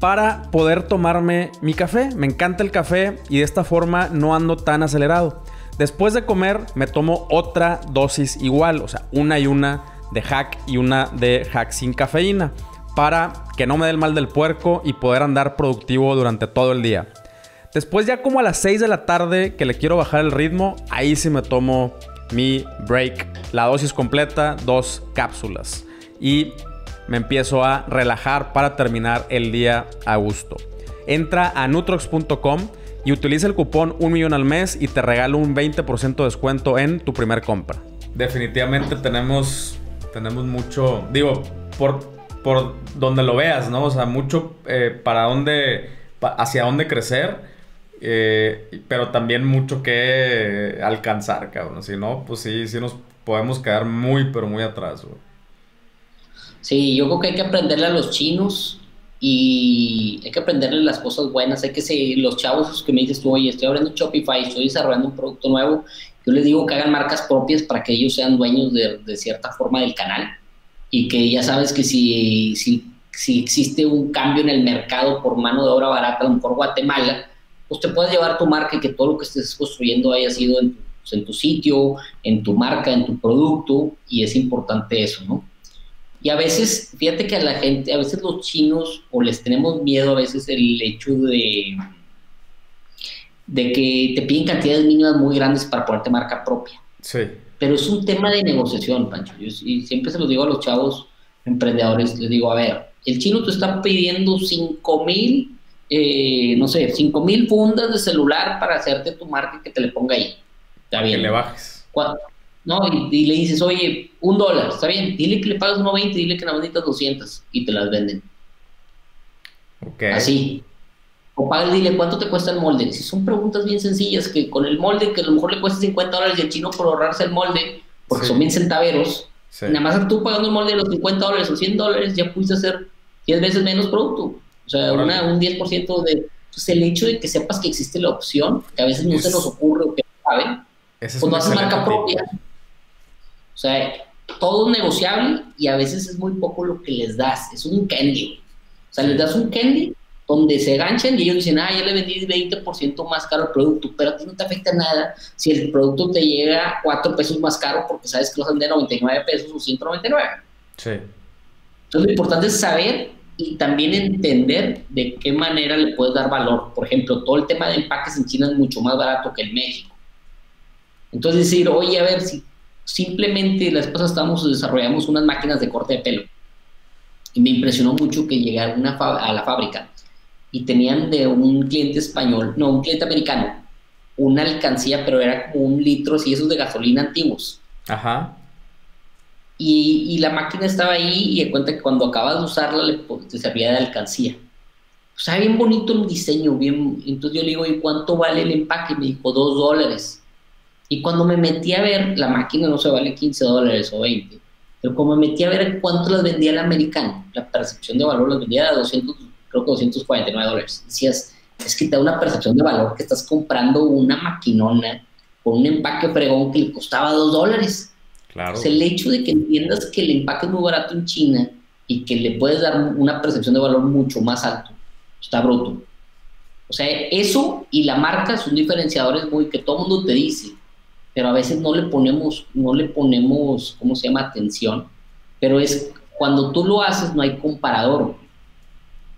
para poder tomarme mi café. Me encanta el café y de esta forma no ando tan acelerado. Después de comer me tomo otra dosis igual, o sea, una y una de hack y una de hack sin cafeína, para que no me dé el mal del puerco y poder andar productivo durante todo el día. Después ya como a las 6 de la tarde que le quiero bajar el ritmo, ahí sí me tomo mi break, la dosis completa, 2 cápsulas. Y me empiezo a relajar para terminar el día a gusto. Entra a Nutrox.com y utiliza el cupón Un Millón al Mes y te regalo un 20% de descuento en tu primer compra. Definitivamente tenemos mucho, digo, por donde lo veas, ¿no? O sea, mucho hacia dónde crecer, pero también mucho que alcanzar, cabrón. Si no, pues sí nos podemos quedar muy, pero muy atrás, güey. Sí, yo creo que hay que aprenderle a los chinos y hay que aprenderle las cosas buenas. Hay que los chavos que me dices tú, oye, estoy abriendo Shopify, estoy desarrollando un producto nuevo, yo les digo que hagan marcas propias para que ellos sean dueños de cierta forma del canal y que ya sabes que si existe un cambio en el mercado por mano de obra barata, a lo mejor Guatemala, pues te puedes llevar tu marca y que todo lo que estés construyendo haya sido en tu sitio, en tu marca, en tu producto, y es importante eso, ¿no? Y a veces, fíjate que a la gente, a veces los chinos, o les tenemos miedo a veces el hecho de que te piden cantidades mínimas muy grandes para ponerte marca propia. Sí. Pero es un tema de negociación, Pancho. Yo, y siempre se los digo a los chavos emprendedores, les digo, a ver, el chino te está pidiendo 5,000, no sé, 5,000 fundas de celular para hacerte tu marca y que te le ponga ahí. Está bien. Que le bajes. ¿Cuánto? No, y le dices, oye, $1, está bien, dile que le pagas 1.20, dile que nada más necesitas 200 y te las venden. Okay. Así. O paga, dile, ¿cuánto te cuesta el molde? Si son preguntas bien sencillas, que con el molde, que a lo mejor le cuesta $50 y el chino por ahorrarse el molde, porque sí, son 1,000 centaveros, sí, nada más tú pagando el molde de los $50 o $100, ya pudiste hacer 10 veces menos producto. O sea, un 10% de... Pues el hecho de que sepas que existe la opción, que a veces no se nos ocurre o que no saben, es cuando haces marca propia. O sea, todo es negociable y a veces es muy poco lo que les das. Es un candy. O sea, les das un candy donde se ganchan y ellos dicen, ah, ya le vendí 20% más caro el producto, pero a ti no te afecta nada si el producto te llega 4 pesos más caro porque sabes que lo hacen de 99 pesos o 199. Sí. Entonces lo importante es saber y también entender de qué manera le puedes dar valor. Por ejemplo, todo el tema de empaques en China es mucho más barato que en México. Entonces decir, oye, a ver, si simplemente las cosas desarrollamos unas máquinas de corte de pelo y me impresionó mucho que llegaron a la fábrica y tenían de un cliente español, no, un cliente americano, una alcancía, pero era como un litro así, esos de gasolina antiguos. Ajá. Y la máquina estaba ahí y de cuenta que cuando acabas de usarla te servía de alcancía. O sea, bien bonito el diseño, bien. Entonces yo le digo, ¿y cuánto vale el empaque? Me dijo, $2. Y cuando me metí a ver, la máquina no se vale $15 o 20, pero como me metí a ver cuánto las vendía el americano, la percepción de valor las vendía a 200, creo que $249. Decías, es que te da una percepción de valor que estás comprando una maquinona con un empaque fregón que le costaba $2. Claro. Pues el hecho de que entiendas que el empaque es muy barato en China y que le puedes dar una percepción de valor mucho más alto, está bruto. O sea, eso y la marca son diferenciadores muy que todo el mundo te dice, pero a veces no le ponemos, ¿cómo se llama?, atención. Pero es, cuando tú lo haces, no hay comparador. O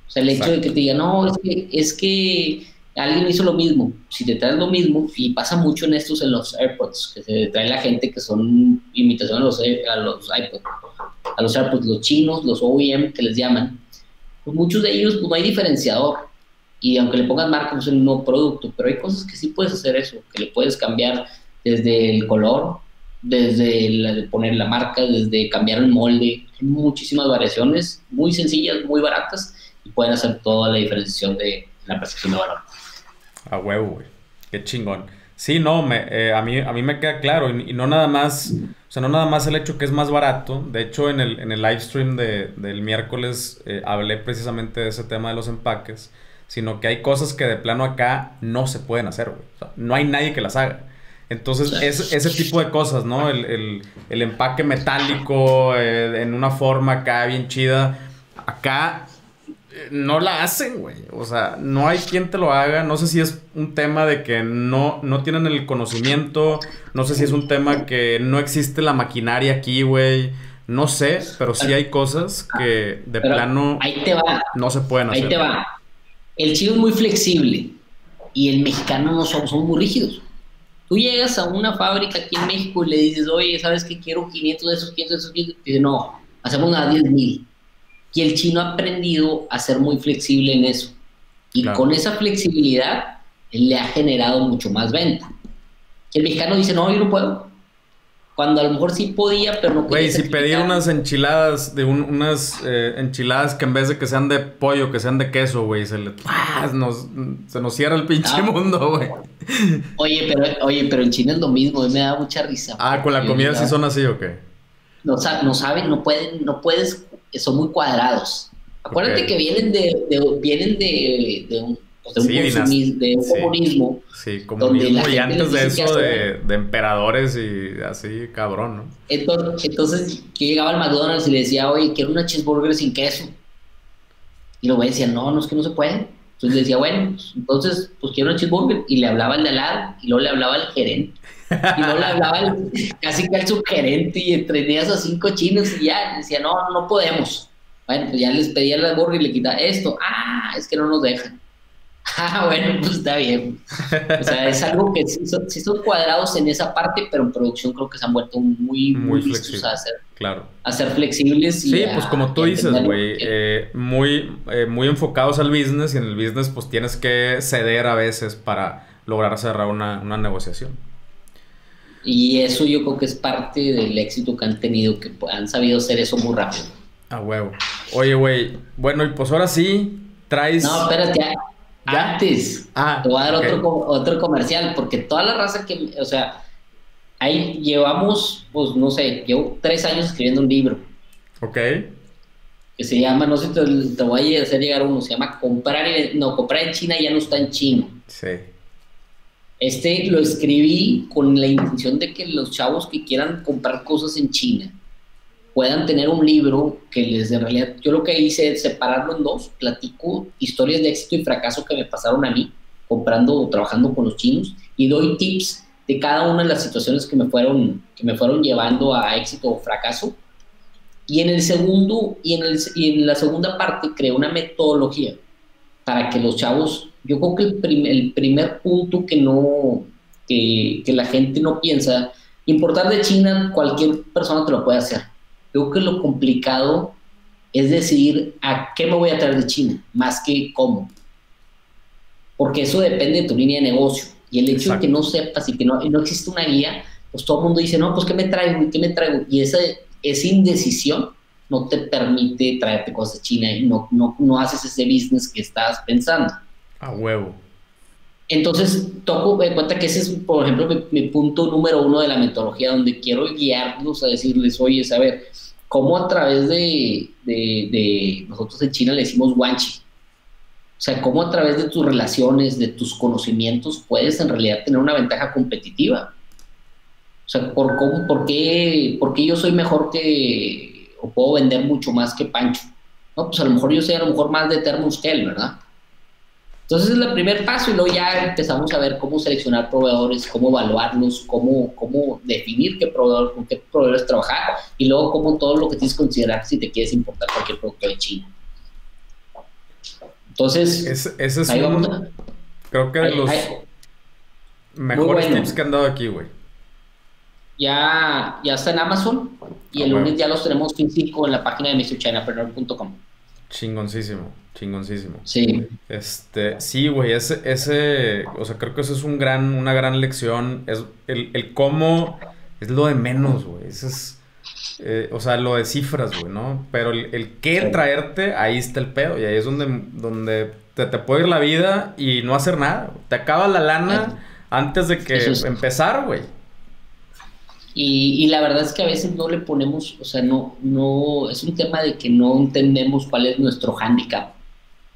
sea, el Exacto. hecho de que te digan, no, es que alguien hizo lo mismo. Si te traes lo mismo, y pasa mucho en estos, en los AirPods, que se trae la gente que son imitación a los iPods, a los AirPods, los chinos, los OEM, que les llaman. Pues muchos de ellos, pues no hay diferenciador. Y aunque le pongan marca, no es el mismo producto. Pero hay cosas que sí puedes hacer eso, que le puedes cambiar desde el color, desde poner la marca, desde cambiar el molde. Hay muchísimas variaciones, muy sencillas, muy baratas, y pueden hacer toda la diferenciación de la percepción de valor. A huevo, güey. Qué chingón. Sí, no, a mí me queda claro, y no nada más, o sea, no nada más el hecho que es más barato. De hecho, en el live stream del miércoles hablé precisamente de ese tema de los empaques, sino que hay cosas que de plano acá no se pueden hacer, güey. O sea, no hay nadie que las haga. Entonces, ese tipo de cosas, ¿no? El empaque metálico, en una forma acá bien chida. Acá no la hacen, güey. O sea, no hay quien te lo haga. No sé si es un tema de que no tienen el conocimiento. No sé si es un tema que no existe la maquinaria aquí, güey. No sé, pero sí hay cosas que de plano no se pueden hacer. Ahí te va. El chino es muy flexible y el mexicano no son muy rígidos. Tú llegas a una fábrica aquí en México y le dices, oye, ¿sabes qué? Quiero 500 de esos, 500 de esos, 500. Y dice, no, hacemos nada, 10,000. Y el chino ha aprendido a ser muy flexible en eso. Y claro, con esa flexibilidad le ha generado mucho más venta. Y el mexicano dice, no, yo no puedo. Cuando a lo mejor sí podía, pero no podía. Güey, si pedí unas enchiladas, enchiladas que en vez de que sean de pollo, que sean de queso, güey, se nos cierra el pinche mundo, güey. Oye, pero en China es lo mismo, me da mucha risa. Ah, con la comida sí son así, ¿o qué? No saben, no puedes, son muy cuadrados. Acuérdate que vienen de de un comunismo. Sí, comunismo donde y antes de eso de emperadores y así, cabrón, ¿no? Entonces yo llegaba al McDonald's y le decía, oye, quiero una cheeseburger sin queso. Y luego decía, no, es que no se puede. Entonces le decía, bueno, entonces, pues quiero una cheeseburger. Y le hablaba al de al lado, y luego le hablaba al gerente. Y luego le hablaba casi que al subgerente, y entrené a esos 5 chinos y ya. Decía, no podemos. Bueno, pues ya les pedía la burger y le quitaba esto. Es que no nos dejan. Bueno, pues está bien. O sea, es algo que sí son cuadrados en esa parte, pero en producción creo que se han vuelto muy listos a ser flexibles. Y sí, pues como tú dices, güey, muy enfocados al business, y en el business pues tienes que ceder a veces para lograr cerrar una negociación. Y eso yo creo que es parte del éxito que han tenido, que han sabido hacer eso muy rápido. A huevo. Oye, güey, bueno, y pues ahora sí traes... No, espérate, ¿ya? Antes te voy a dar otro comercial, porque toda la raza que... O sea, ahí llevamos, pues no sé, llevo 3 años escribiendo un libro. Ok. Que se llama, no sé, te voy a hacer llegar uno, se llama Comprar en China ya no está en China. Sí. Lo escribí con la intención de que los chavos que quieran comprar cosas en China puedan tener un libro que les dé realidad. Yo lo que hice es separarlo en 2, platico historias de éxito y fracaso que me pasaron a mí comprando o trabajando con los chinos, y doy tips de cada una de las situaciones que me fueron llevando a éxito o fracaso. Y en el segundo y en la segunda parte creé una metodología para que los chavos... Yo creo que el primer punto que la gente no piensa, importar de China, cualquier persona te lo puede hacer. Yo creo que lo complicado es decidir a qué me voy a traer de China, más que cómo. Porque eso depende de tu línea de negocio. Y el hecho Exacto. de que no sepas y que no existe una guía, pues todo el mundo dice, no, pues ¿qué me traigo? Y esa indecisión no te permite traerte cosas de China, y no haces ese business que estabas pensando. A huevo. Entonces, toco de cuenta que ese es, por ejemplo, mi punto número 1 de la metodología, donde quiero guiarlos a decirles, oye, a ver, cómo a través de nosotros en China le decimos guanxi. O sea, cómo a través de tus relaciones, de tus conocimientos, puedes en realidad tener una ventaja competitiva. O sea, ¿por qué yo soy mejor que, o puedo vender mucho más que Pancho? No, pues a lo mejor yo soy más de termos que él, ¿verdad? Entonces es el primer paso, y luego ya empezamos a ver cómo seleccionar proveedores, cómo evaluarlos, cómo definir con qué proveedores trabajar, y luego cómo todo lo que tienes que considerar si te quieres importar cualquier producto de China. Entonces, ese es creo que de los mejores tips que han dado aquí, güey. Ya está en Amazon, y el lunes ya los tenemos físico en la página de Mr. Chinapreneur.com. Chingoncísimo. Sí. Sí, güey, o sea, creo que eso es una gran lección. Es el cómo es lo de menos, güey. Eso es, o sea, lo de cifras, güey, ¿no? Pero el qué traerte, ahí está el pedo. Y ahí es donde te puede ir la vida y no hacer nada. Te acaba la lana antes de que empezar, güey. Y la verdad es que a veces no le ponemos, o sea, no, es un tema de que no entendemos cuál es nuestro hándicap.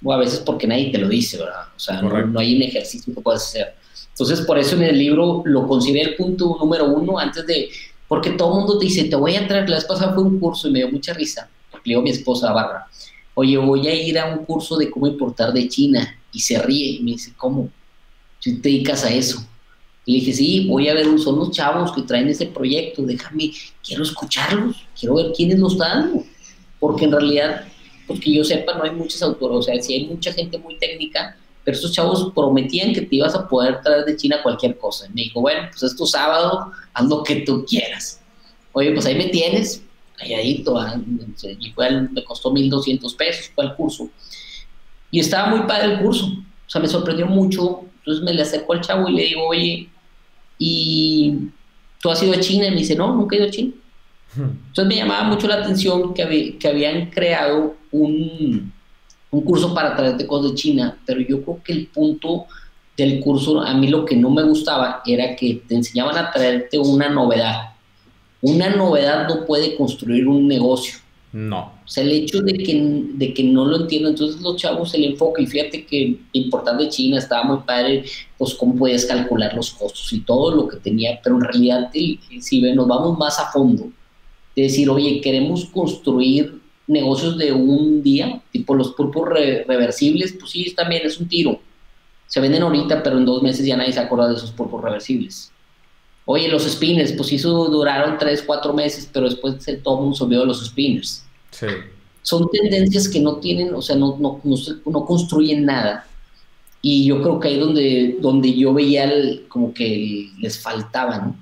O a veces porque nadie te lo dice, ¿verdad? O sea, no hay un ejercicio que puedas hacer. Entonces, por eso en el libro lo consideré el punto número 1 antes de... Porque todo el mundo te dice, te voy a traer... La vez pasada fue un curso y me dio mucha risa. Le digo a mi esposa, Bárbara, oye, voy a ir a un curso de cómo importar de China. Y se ríe y me dice, ¿cómo? ¿Tú te dedicas a eso? Le dije, sí, voy a ver, son los chavos que traen ese proyecto, quiero escucharlos, quiero ver quiénes lo están dando, porque en realidad, porque yo sepa, no hay muchas autores, o sea, sí hay mucha gente muy técnica, pero esos chavos prometían que te ibas a poder traer de China cualquier cosa. Y me dijo, bueno, pues es tu sábado, haz lo que tú quieras. Oye, pues ahí me tienes, calladito, y me costó $1,200, fue el curso. Y estaba muy padre el curso, o sea, me sorprendió mucho. Entonces me le acerco al chavo y le digo, oye, ¿y tú has ido a China? Y me dice, no, nunca he ido a China. Entonces me llamaba mucho la atención que habían creado un curso para traerte cosas de China, pero yo creo que el punto del curso, a mí lo que no me gustaba era que te enseñaban a traerte una novedad. Una novedad no puede construir un negocio. No. O sea, el hecho de que no lo entiendo, entonces los chavos, el enfoque, y fíjate que importando de China estaba muy padre, pues cómo podías calcular los costos y todo lo que tenía, pero en realidad si nos vamos más a fondo, de decir, oye, queremos construir negocios de un día, tipo los pulpos reversibles, pues sí, también es un tiro. Se venden ahorita, pero en 2 meses ya nadie se acuerda de esos pulpos reversibles. Oye, los spinners, pues eso duraron 3, 4 meses, pero después todo el mundo se olvidó de los spinners. Sí. Son tendencias que no tienen, o sea, no construyen nada. Y yo creo que ahí donde yo veía como que les faltaba, ¿no?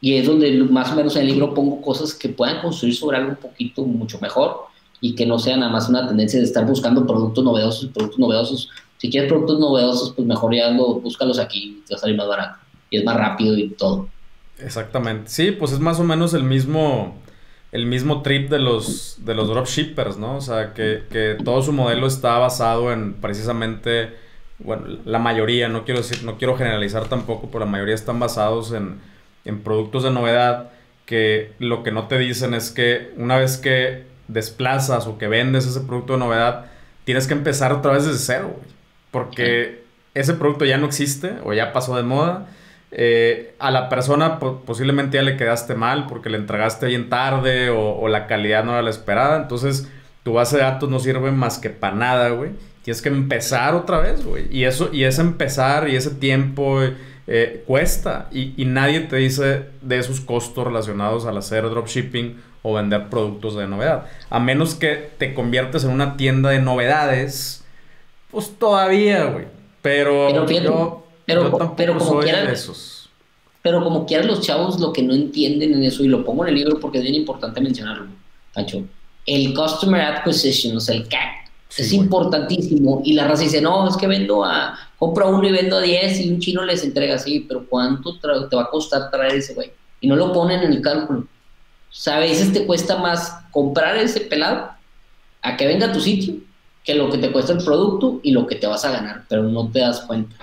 Y es donde más o menos en el libro pongo cosas que puedan construir sobre algo un poquito mucho mejor y que no sea nada más una tendencia de estar buscando productos novedosos. Si quieres productos novedosos, pues mejor ya búscalos aquí, te va a salir más barato. Y es más rápido y todo. Exactamente. Sí, pues es más o menos el mismo trip de los dropshippers, ¿no? O sea, que todo su modelo está basado en precisamente, bueno, la mayoría, no quiero generalizar tampoco, pero la mayoría están basados en productos de novedad, que lo que no te dicen es que una vez que desplazas o que vendes ese producto de novedad, tienes que empezar otra vez desde cero, güey, porque ese producto ya no existe o ya pasó de moda. A la persona posiblemente ya le quedaste mal porque le entregaste bien tarde o la calidad no era la esperada. Entonces tu base de datos no sirve más que para nada, güey. Tienes que empezar otra vez, güey. Y ese empezar y ese tiempo cuesta. Y nadie te dice de esos costos relacionados al hacer dropshipping o vender productos de novedad. A menos que te conviertes en una tienda de novedades, pues todavía, güey. Pero como quieran los chavos lo que no entienden en eso, y lo pongo en el libro porque es bien importante mencionarlo, Pancho, el Customer Acquisition, o sea, el CAC, sí, es importantísimo. Y la raza dice, no, es que compro 1 y vendo 10 y un chino les entrega así, pero ¿cuánto te va a costar traer ese güey? Y no lo ponen en el cálculo. O sea, a veces te cuesta más comprar ese pelado a que venga a tu sitio que lo que te cuesta el producto y lo que te vas a ganar, pero no te das cuenta.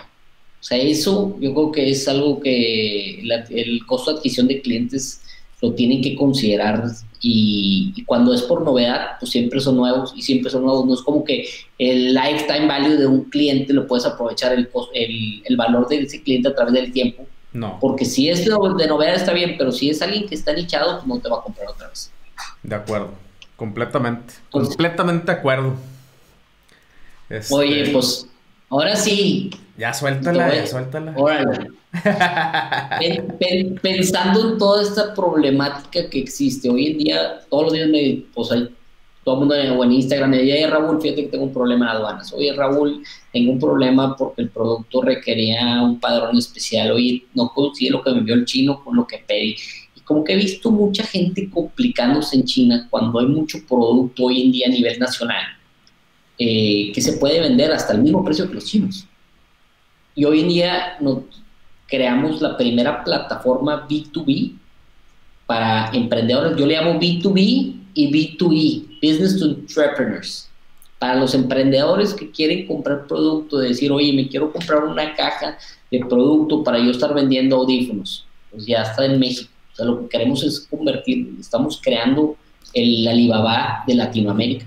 O sea, eso yo creo que es algo que el costo de adquisición de clientes lo tienen que considerar, y cuando es por novedad, pues siempre son nuevos. No es como que el lifetime value de un cliente lo puedes aprovechar, el valor de ese cliente a través del tiempo. No. Porque si es de novedad está bien, pero si es alguien que está nichado, pues no te va a comprar otra vez. De acuerdo, completamente de acuerdo. Oye, pues, ahora sí. Ya suéltala. Órale. Pensando en toda esta problemática que existe hoy en día, todos los días todo el mundo en Instagram me decía, Raúl, fíjate que tengo un problema en aduanas. Oye, Raúl, tengo un problema porque el producto requería un padrón especial. Oye, no coincide lo que me envió el chino con lo que pedí. Y como que he visto mucha gente complicándose en China cuando hay mucho producto hoy en día a nivel nacional. Que se puede vender hasta el mismo precio que los chinos. Y hoy en día nos creamos la primera plataforma B2B para emprendedores. Yo le llamo B2B y B2E, Business to Entrepreneurs. Para los emprendedores que quieren comprar producto, de decir, oye, me quiero comprar una caja de producto para yo estar vendiendo audífonos. Pues ya está en México. O sea, lo que queremos es estamos creando el Alibaba de Latinoamérica.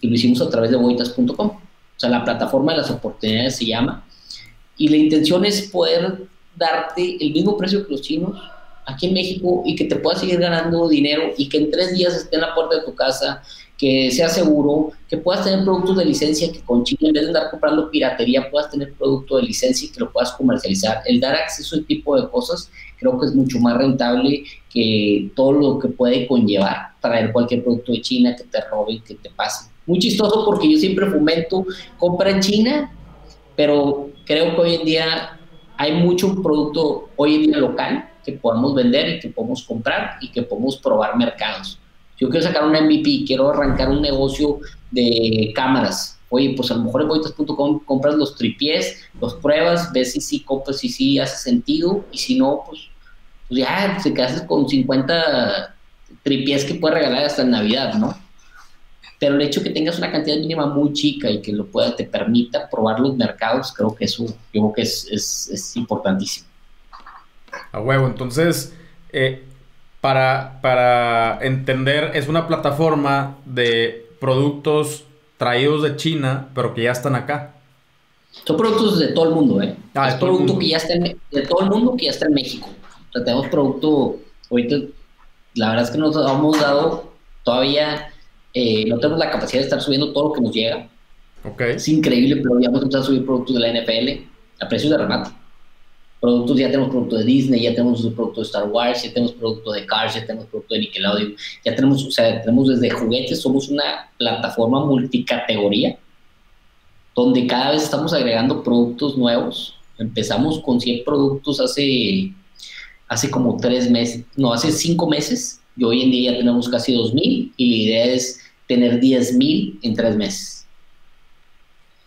Y lo hicimos a través de boitas.com. O sea, la plataforma de las oportunidades se llama. Y la intención es poder darte el mismo precio que los chinos aquí en México y que te puedas seguir ganando dinero y que en 3 días esté en la puerta de tu casa, que sea seguro, que puedas tener productos de licencia, que con China, en vez de andar comprando piratería, puedas tener producto de licencia y que lo puedas comercializar. El dar acceso a ese tipo de cosas creo que es mucho más rentable que todo lo que puede conllevar traer cualquier producto de China, que te roben, que te pasen. Muy chistoso porque yo siempre fomento compra en China, pero creo que hoy en día hay mucho producto hoy en día local que podemos vender y que podemos comprar y que podemos probar mercados. Yo quiero sacar un MVP, quiero arrancar un negocio de cámaras. Oye, pues a lo mejor en boitas.com compras los tripiés, los pruebas, ves si sí compras, si sí hace sentido, y si no, pues ya te quedas con 50 tripiés que puedes regalar hasta Navidad, ¿no? Pero el hecho de que tengas una cantidad mínima muy chica y que te permita probar los mercados, creo que eso es importantísimo. A huevo. Entonces, para entender, es una plataforma de productos traídos de China, pero que ya están acá. Son productos de todo el mundo, ¿eh? Ah, es producto que ya está en, de todo el mundo que ya está en México. O sea, tenemos producto... Ahorita, la verdad es que nos hemos dado todavía... no tenemos la capacidad de estar subiendo todo lo que nos llega. Okay. Es increíble, pero ya hemos empezado a subir productos de la NFL a precios de remate. Productos, ya tenemos producto de Disney, ya tenemos producto de Star Wars, ya tenemos producto de Cars, ya tenemos producto de Nickelodeon, ya tenemos, o sea, tenemos desde juguetes. Somos una plataforma multicategoría donde cada vez estamos agregando productos nuevos. Empezamos con 100 productos hace como 3 meses, no, hace 5 meses, y hoy en día ya tenemos casi 2,000, y la idea es tener 10,000 en 3 meses.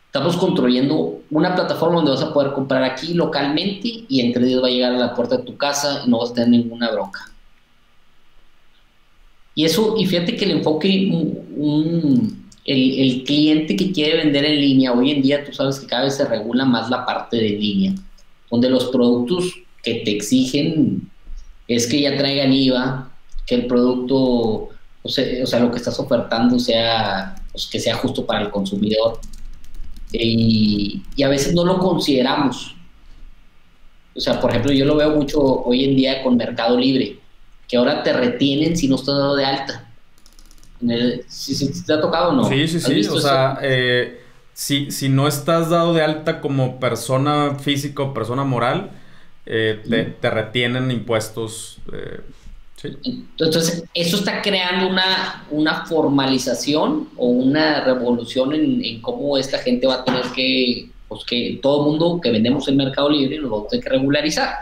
Estamos construyendo una plataforma donde vas a poder comprar aquí localmente y entre días va a llegar a la puerta de tu casa y no vas a tener ninguna bronca. Y eso, y fíjate que el enfoque, el cliente que quiere vender en línea, hoy en día tú sabes que cada vez se regula más la parte de línea, donde los productos que te exigen es que ya traigan IVA, que el producto, o sea lo que estás ofertando sea, pues, que sea justo para el consumidor. Y a veces no lo consideramos. O sea, por ejemplo, yo lo veo mucho hoy en día con Mercado Libre, que ahora te retienen si no estás dado de alta. ¿Si te ha tocado o no? Sí. O sea, si no estás dado de alta como persona física o persona moral, te retienen impuestos. Sí. Entonces, eso está creando una formalización o una revolución en cómo esta gente va a tener que, pues, que todo el mundo que vendemos en Mercado Libre nos va a tener que regularizar.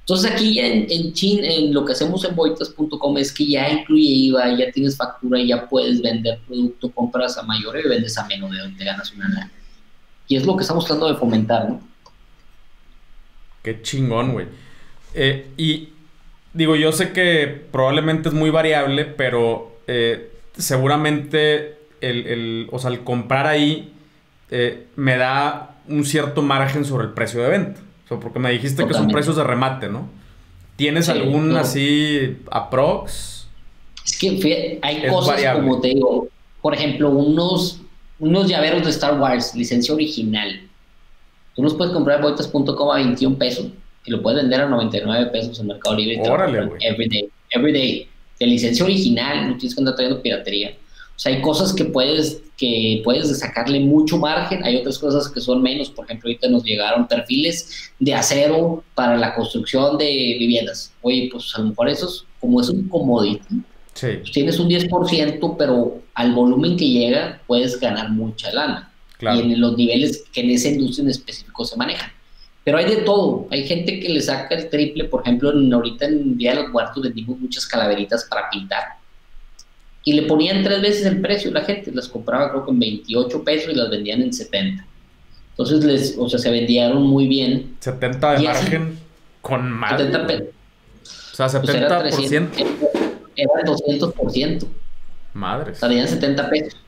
Entonces, aquí en China, en lo que hacemos en boitas.com es que ya incluye IVA, ya tienes factura, ya puedes vender producto, compras a mayor y vendes a menos de donde te ganas una lana. Y es lo que estamos tratando de fomentar, ¿no? Qué chingón, güey. Digo, yo sé que probablemente es muy variable, pero seguramente el comprar ahí me da un cierto margen sobre el precio de venta. O sea, porque me dijiste totalmente que son precios de remate, ¿no? ¿Tienes algún así aprox? Es que fíjate, hay cosas variable. Como te digo, por ejemplo, unos llaveros de Star Wars, licencia original. Tú los puedes comprar en boitas.com a 21 pesos. Y lo puedes vender a 99 pesos en Mercado Libre. Órale, güey. Everyday. De licencia original, no tienes que andar trayendo piratería. O sea, hay cosas que puedes sacarle mucho margen, hay otras cosas que son menos. Por ejemplo, ahorita nos llegaron perfiles de acero para la construcción de viviendas. Oye, pues a lo mejor esos, como es un commodity, sí, pues tienes un 10%, pero al volumen que llega puedes ganar mucha lana. Claro. Y en los niveles que en esa industria en específico se manejan. Pero hay de todo, hay gente que le saca el triple. Por ejemplo, ahorita en Día de los Muertos vendimos muchas calaveritas para pintar y le ponían 3 veces el precio. La gente las compraba creo que en 28 pesos y las vendían en 70. Entonces, se vendieron muy bien. 70 de margen con más. 70 pesos. O sea, 70%. Pues era 300, era 200%. Madre. Salían 70 pesos.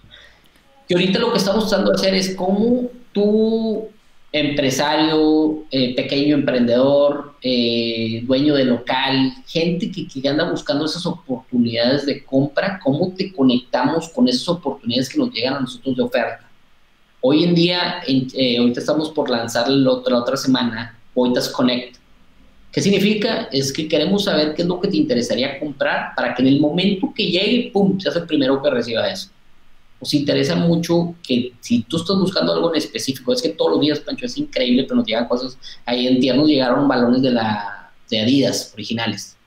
Y ahorita lo que estamos tratando de hacer es cómo tú... empresario, pequeño emprendedor, dueño de local, gente que anda buscando esas oportunidades de compra, ¿cómo te conectamos con esas oportunidades que nos llegan a nosotros de oferta? Hoy en día, ahorita estamos por lanzar la otra semana, Boitas Connect. ¿Qué significa? Es que queremos saber qué es lo que te interesaría comprar para que en el momento que llegue, ¡pum!, seas el primero que reciba eso. Nos interesa mucho que si tú estás buscando algo en específico, es que todos los días, Pancho, es increíble, pero nos llegan cosas. Ahí en tierra nos llegaron balones de Adidas originales.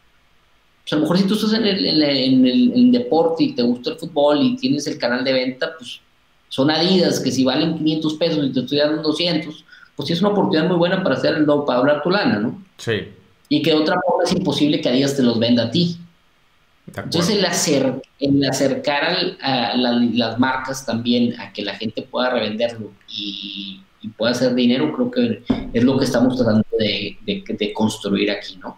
Pues a lo mejor si tú estás en el deporte y te gusta el fútbol y tienes el canal de venta, pues son Adidas que si valen 500 pesos y te estoy dando 200, pues sí es una oportunidad muy buena para hacer el para hablar tu lana, ¿no? Sí. Y que de otra forma es imposible que Adidas te los venda a ti. Entonces el acercar a las marcas también a que la gente pueda revenderlo y pueda hacer dinero, creo que es lo que estamos tratando de construir aquí, ¿no?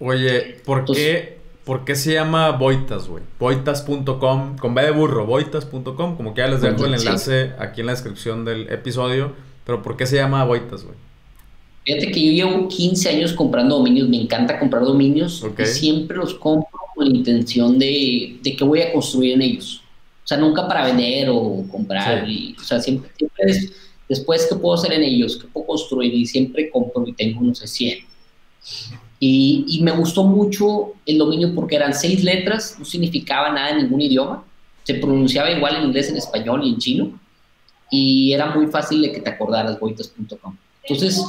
Oye, ¿por qué se llama Boitas, güey? Boitas.com, con B de burro, boitas.com, como que ya les dejo el enlace aquí en la descripción del episodio, pero ¿por qué se llama Boitas, güey? Fíjate que yo llevo 15 años comprando dominios, me encanta comprar dominios, okay. Y siempre los compro con la intención de que voy a construir en ellos. O sea, nunca para vender o comprar, sí. Y, o sea, siempre es después qué puedo hacer en ellos, qué puedo construir, y siempre compro y tengo, no sé, 100. Y me gustó mucho el dominio porque eran 6 letras, no significaba nada en ningún idioma, se pronunciaba igual en inglés, en español y en chino, y era muy fácil de que te acordaras, boitas.com. Entonces,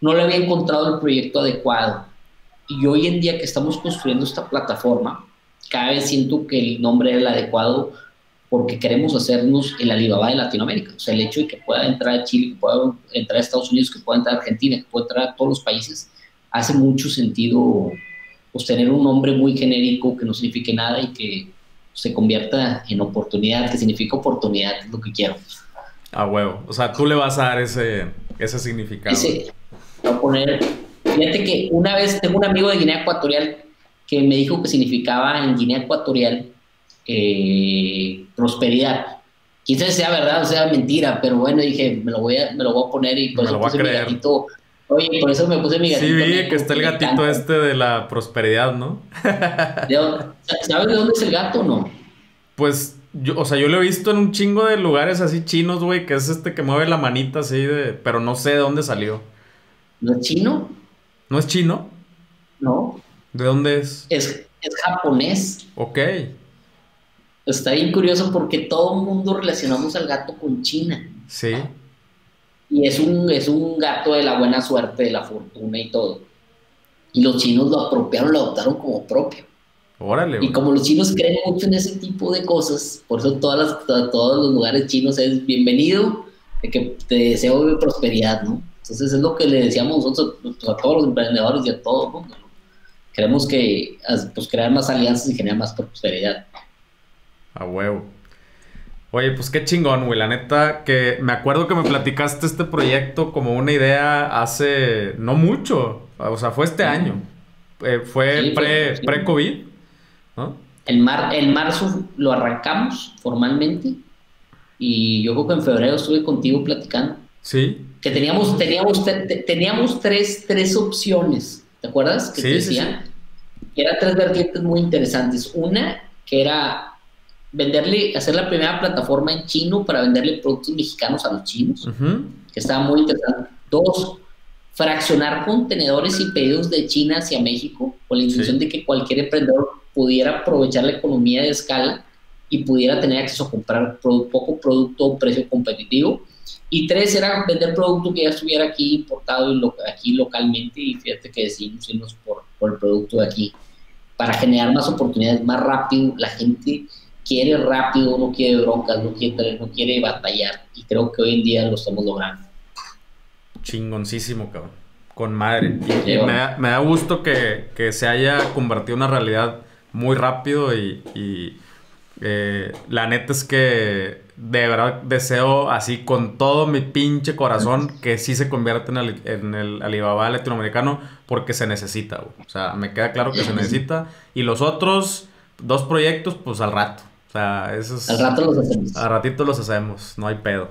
no le había encontrado el proyecto adecuado, y hoy en día que estamos construyendo esta plataforma, cada vez siento que el nombre era el adecuado porque queremos hacernos el Alibaba de Latinoamérica. O sea, el hecho de que pueda entrar a Chile, que pueda entrar a Estados Unidos, que pueda entrar a Argentina, que pueda entrar a todos los países, hace mucho sentido pues, tener un nombre muy genérico que no signifique nada y que se convierta en oportunidad, que significa oportunidad, es lo que quiero. A huevo. O sea, tú le vas a dar ese significado. Voy a poner... Fíjate que una vez tengo un amigo de Guinea Ecuatorial que me dijo que significaba en Guinea Ecuatorial prosperidad. Quizás sea verdad o sea mentira, pero bueno, dije, me lo voy a poner y por eso puse mi gatito. Oye, por eso me puse mi gatito. Sí, vi que está el gatito este de la prosperidad, ¿no? ¿Sabes de dónde es el gato o no? Pues, yo lo he visto en un chingo de lugares así chinos, güey, que es este que mueve la manita así de... Pero no sé de dónde salió. ¿No es chino? ¿No es chino? No. ¿De dónde es? Es japonés. Ok. Está bien curioso porque todo el mundo relacionamos al gato con China. Sí. Y es un gato de la buena suerte, de la fortuna y todo. Y los chinos lo apropiaron, lo adoptaron como propio. Órale. Y como los chinos creen mucho en ese tipo de cosas, por eso todos los lugares chinos es bienvenido, de que te deseo prosperidad, ¿no? Entonces es lo que le decíamos nosotros a todos los emprendedores y a todo el mundo. Queremos que, pues, crear más alianzas y generar más prosperidad. A huevo. Oye, pues qué chingón, güey. La neta que me acuerdo que me platicaste este proyecto como una idea hace no mucho. O sea, fue este año. Fue pre-COVID, ¿no? En marzo lo arrancamos formalmente. Y yo creo que en febrero estuve contigo platicando. Sí. Que teníamos tres opciones. ¿Te acuerdas? Que sí, te decía. Sí. Y eran tres vertientes muy interesantes. Una que era... hacer la primera plataforma en chino para venderle productos mexicanos a los chinos, que estaba muy interesante. 2, fraccionar contenedores y pedidos de China hacia México, con la intención de que cualquier emprendedor pudiera aprovechar la economía de escala y pudiera tener acceso a comprar poco producto a un precio competitivo. Y 3, era vender producto que ya estuviera aquí importado y aquí localmente, y fíjate que decidimos irnos por el producto de aquí, para generar más oportunidades, más rápido. La gente... quiere rápido, no quiere broncas, no quiere batallar. Y creo que hoy en día lo estamos logrando. Chingoncísimo, cabrón. Con madre. Y me da gusto que se haya convertido en una realidad muy rápido. Y la neta es que de verdad deseo así con todo mi pinche corazón que sí se convierta en el Alibaba latinoamericano, porque se necesita, güey. O sea, me queda claro que se necesita. Y los otros 2 proyectos, pues al rato. O sea, esos... Al rato los hacemos. Al ratito los hacemos. No hay pedo.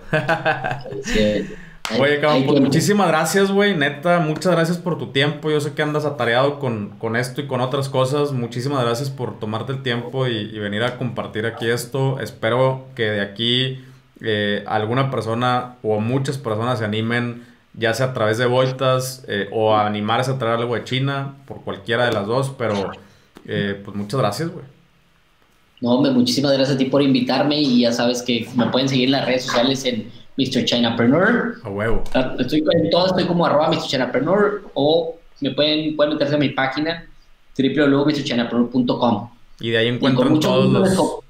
Oye, cabrón, pues muchísimas gracias, güey. Neta, muchas gracias por tu tiempo. Yo sé que andas atareado con esto y con otras cosas. Muchísimas gracias por tomarte el tiempo y venir a compartir aquí esto. Espero que de aquí alguna persona o muchas personas se animen, ya sea a través de Boitas o a animarse a traer algo de China, por cualquiera de las dos, pero pues muchas gracias, güey. No, hombre, muchísimas gracias a ti por invitarme, y ya sabes que me pueden seguir en las redes sociales en Mr. Chinapreneur. A huevo. Estoy como @MrChinapreneur, o me pueden meterse a mi página www.mrchinapreneur.com. Y de ahí encuentran todos los...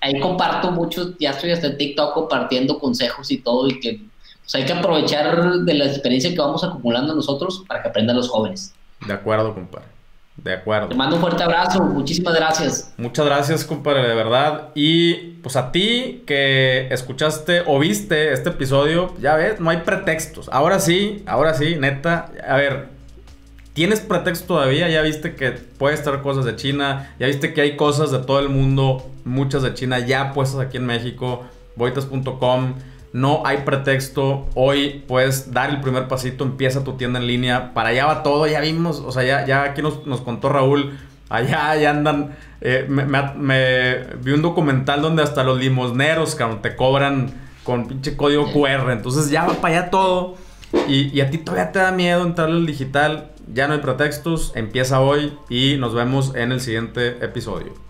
Ahí comparto mucho, ya estoy hasta en TikTok compartiendo consejos y todo, y que pues hay que aprovechar de la experiencia que vamos acumulando nosotros para que aprendan los jóvenes. De acuerdo, compadre. De acuerdo. Te mando un fuerte abrazo, muchísimas gracias. Muchas gracias, compadre, de verdad. Y pues a ti que escuchaste o viste este episodio, ya ves, no hay pretextos. Ahora sí, neta, a ver, ¿tienes pretexto todavía? Ya viste que puedes traer cosas de China, ya viste que hay cosas de todo el mundo, muchas de China ya puestas aquí en México, boitas.com. No hay pretexto. Hoy puedes dar el primer pasito. Empieza tu tienda en línea. Para allá va todo. Ya vimos. O sea, ya aquí nos contó Raúl. Allá andan. Me vi un documental donde hasta los limosneros, cabrón, te cobran con pinche código QR. Entonces ya va para allá todo. Y a ti todavía te da miedo entrar al digital. Ya no hay pretextos. Empieza hoy y nos vemos en el siguiente episodio.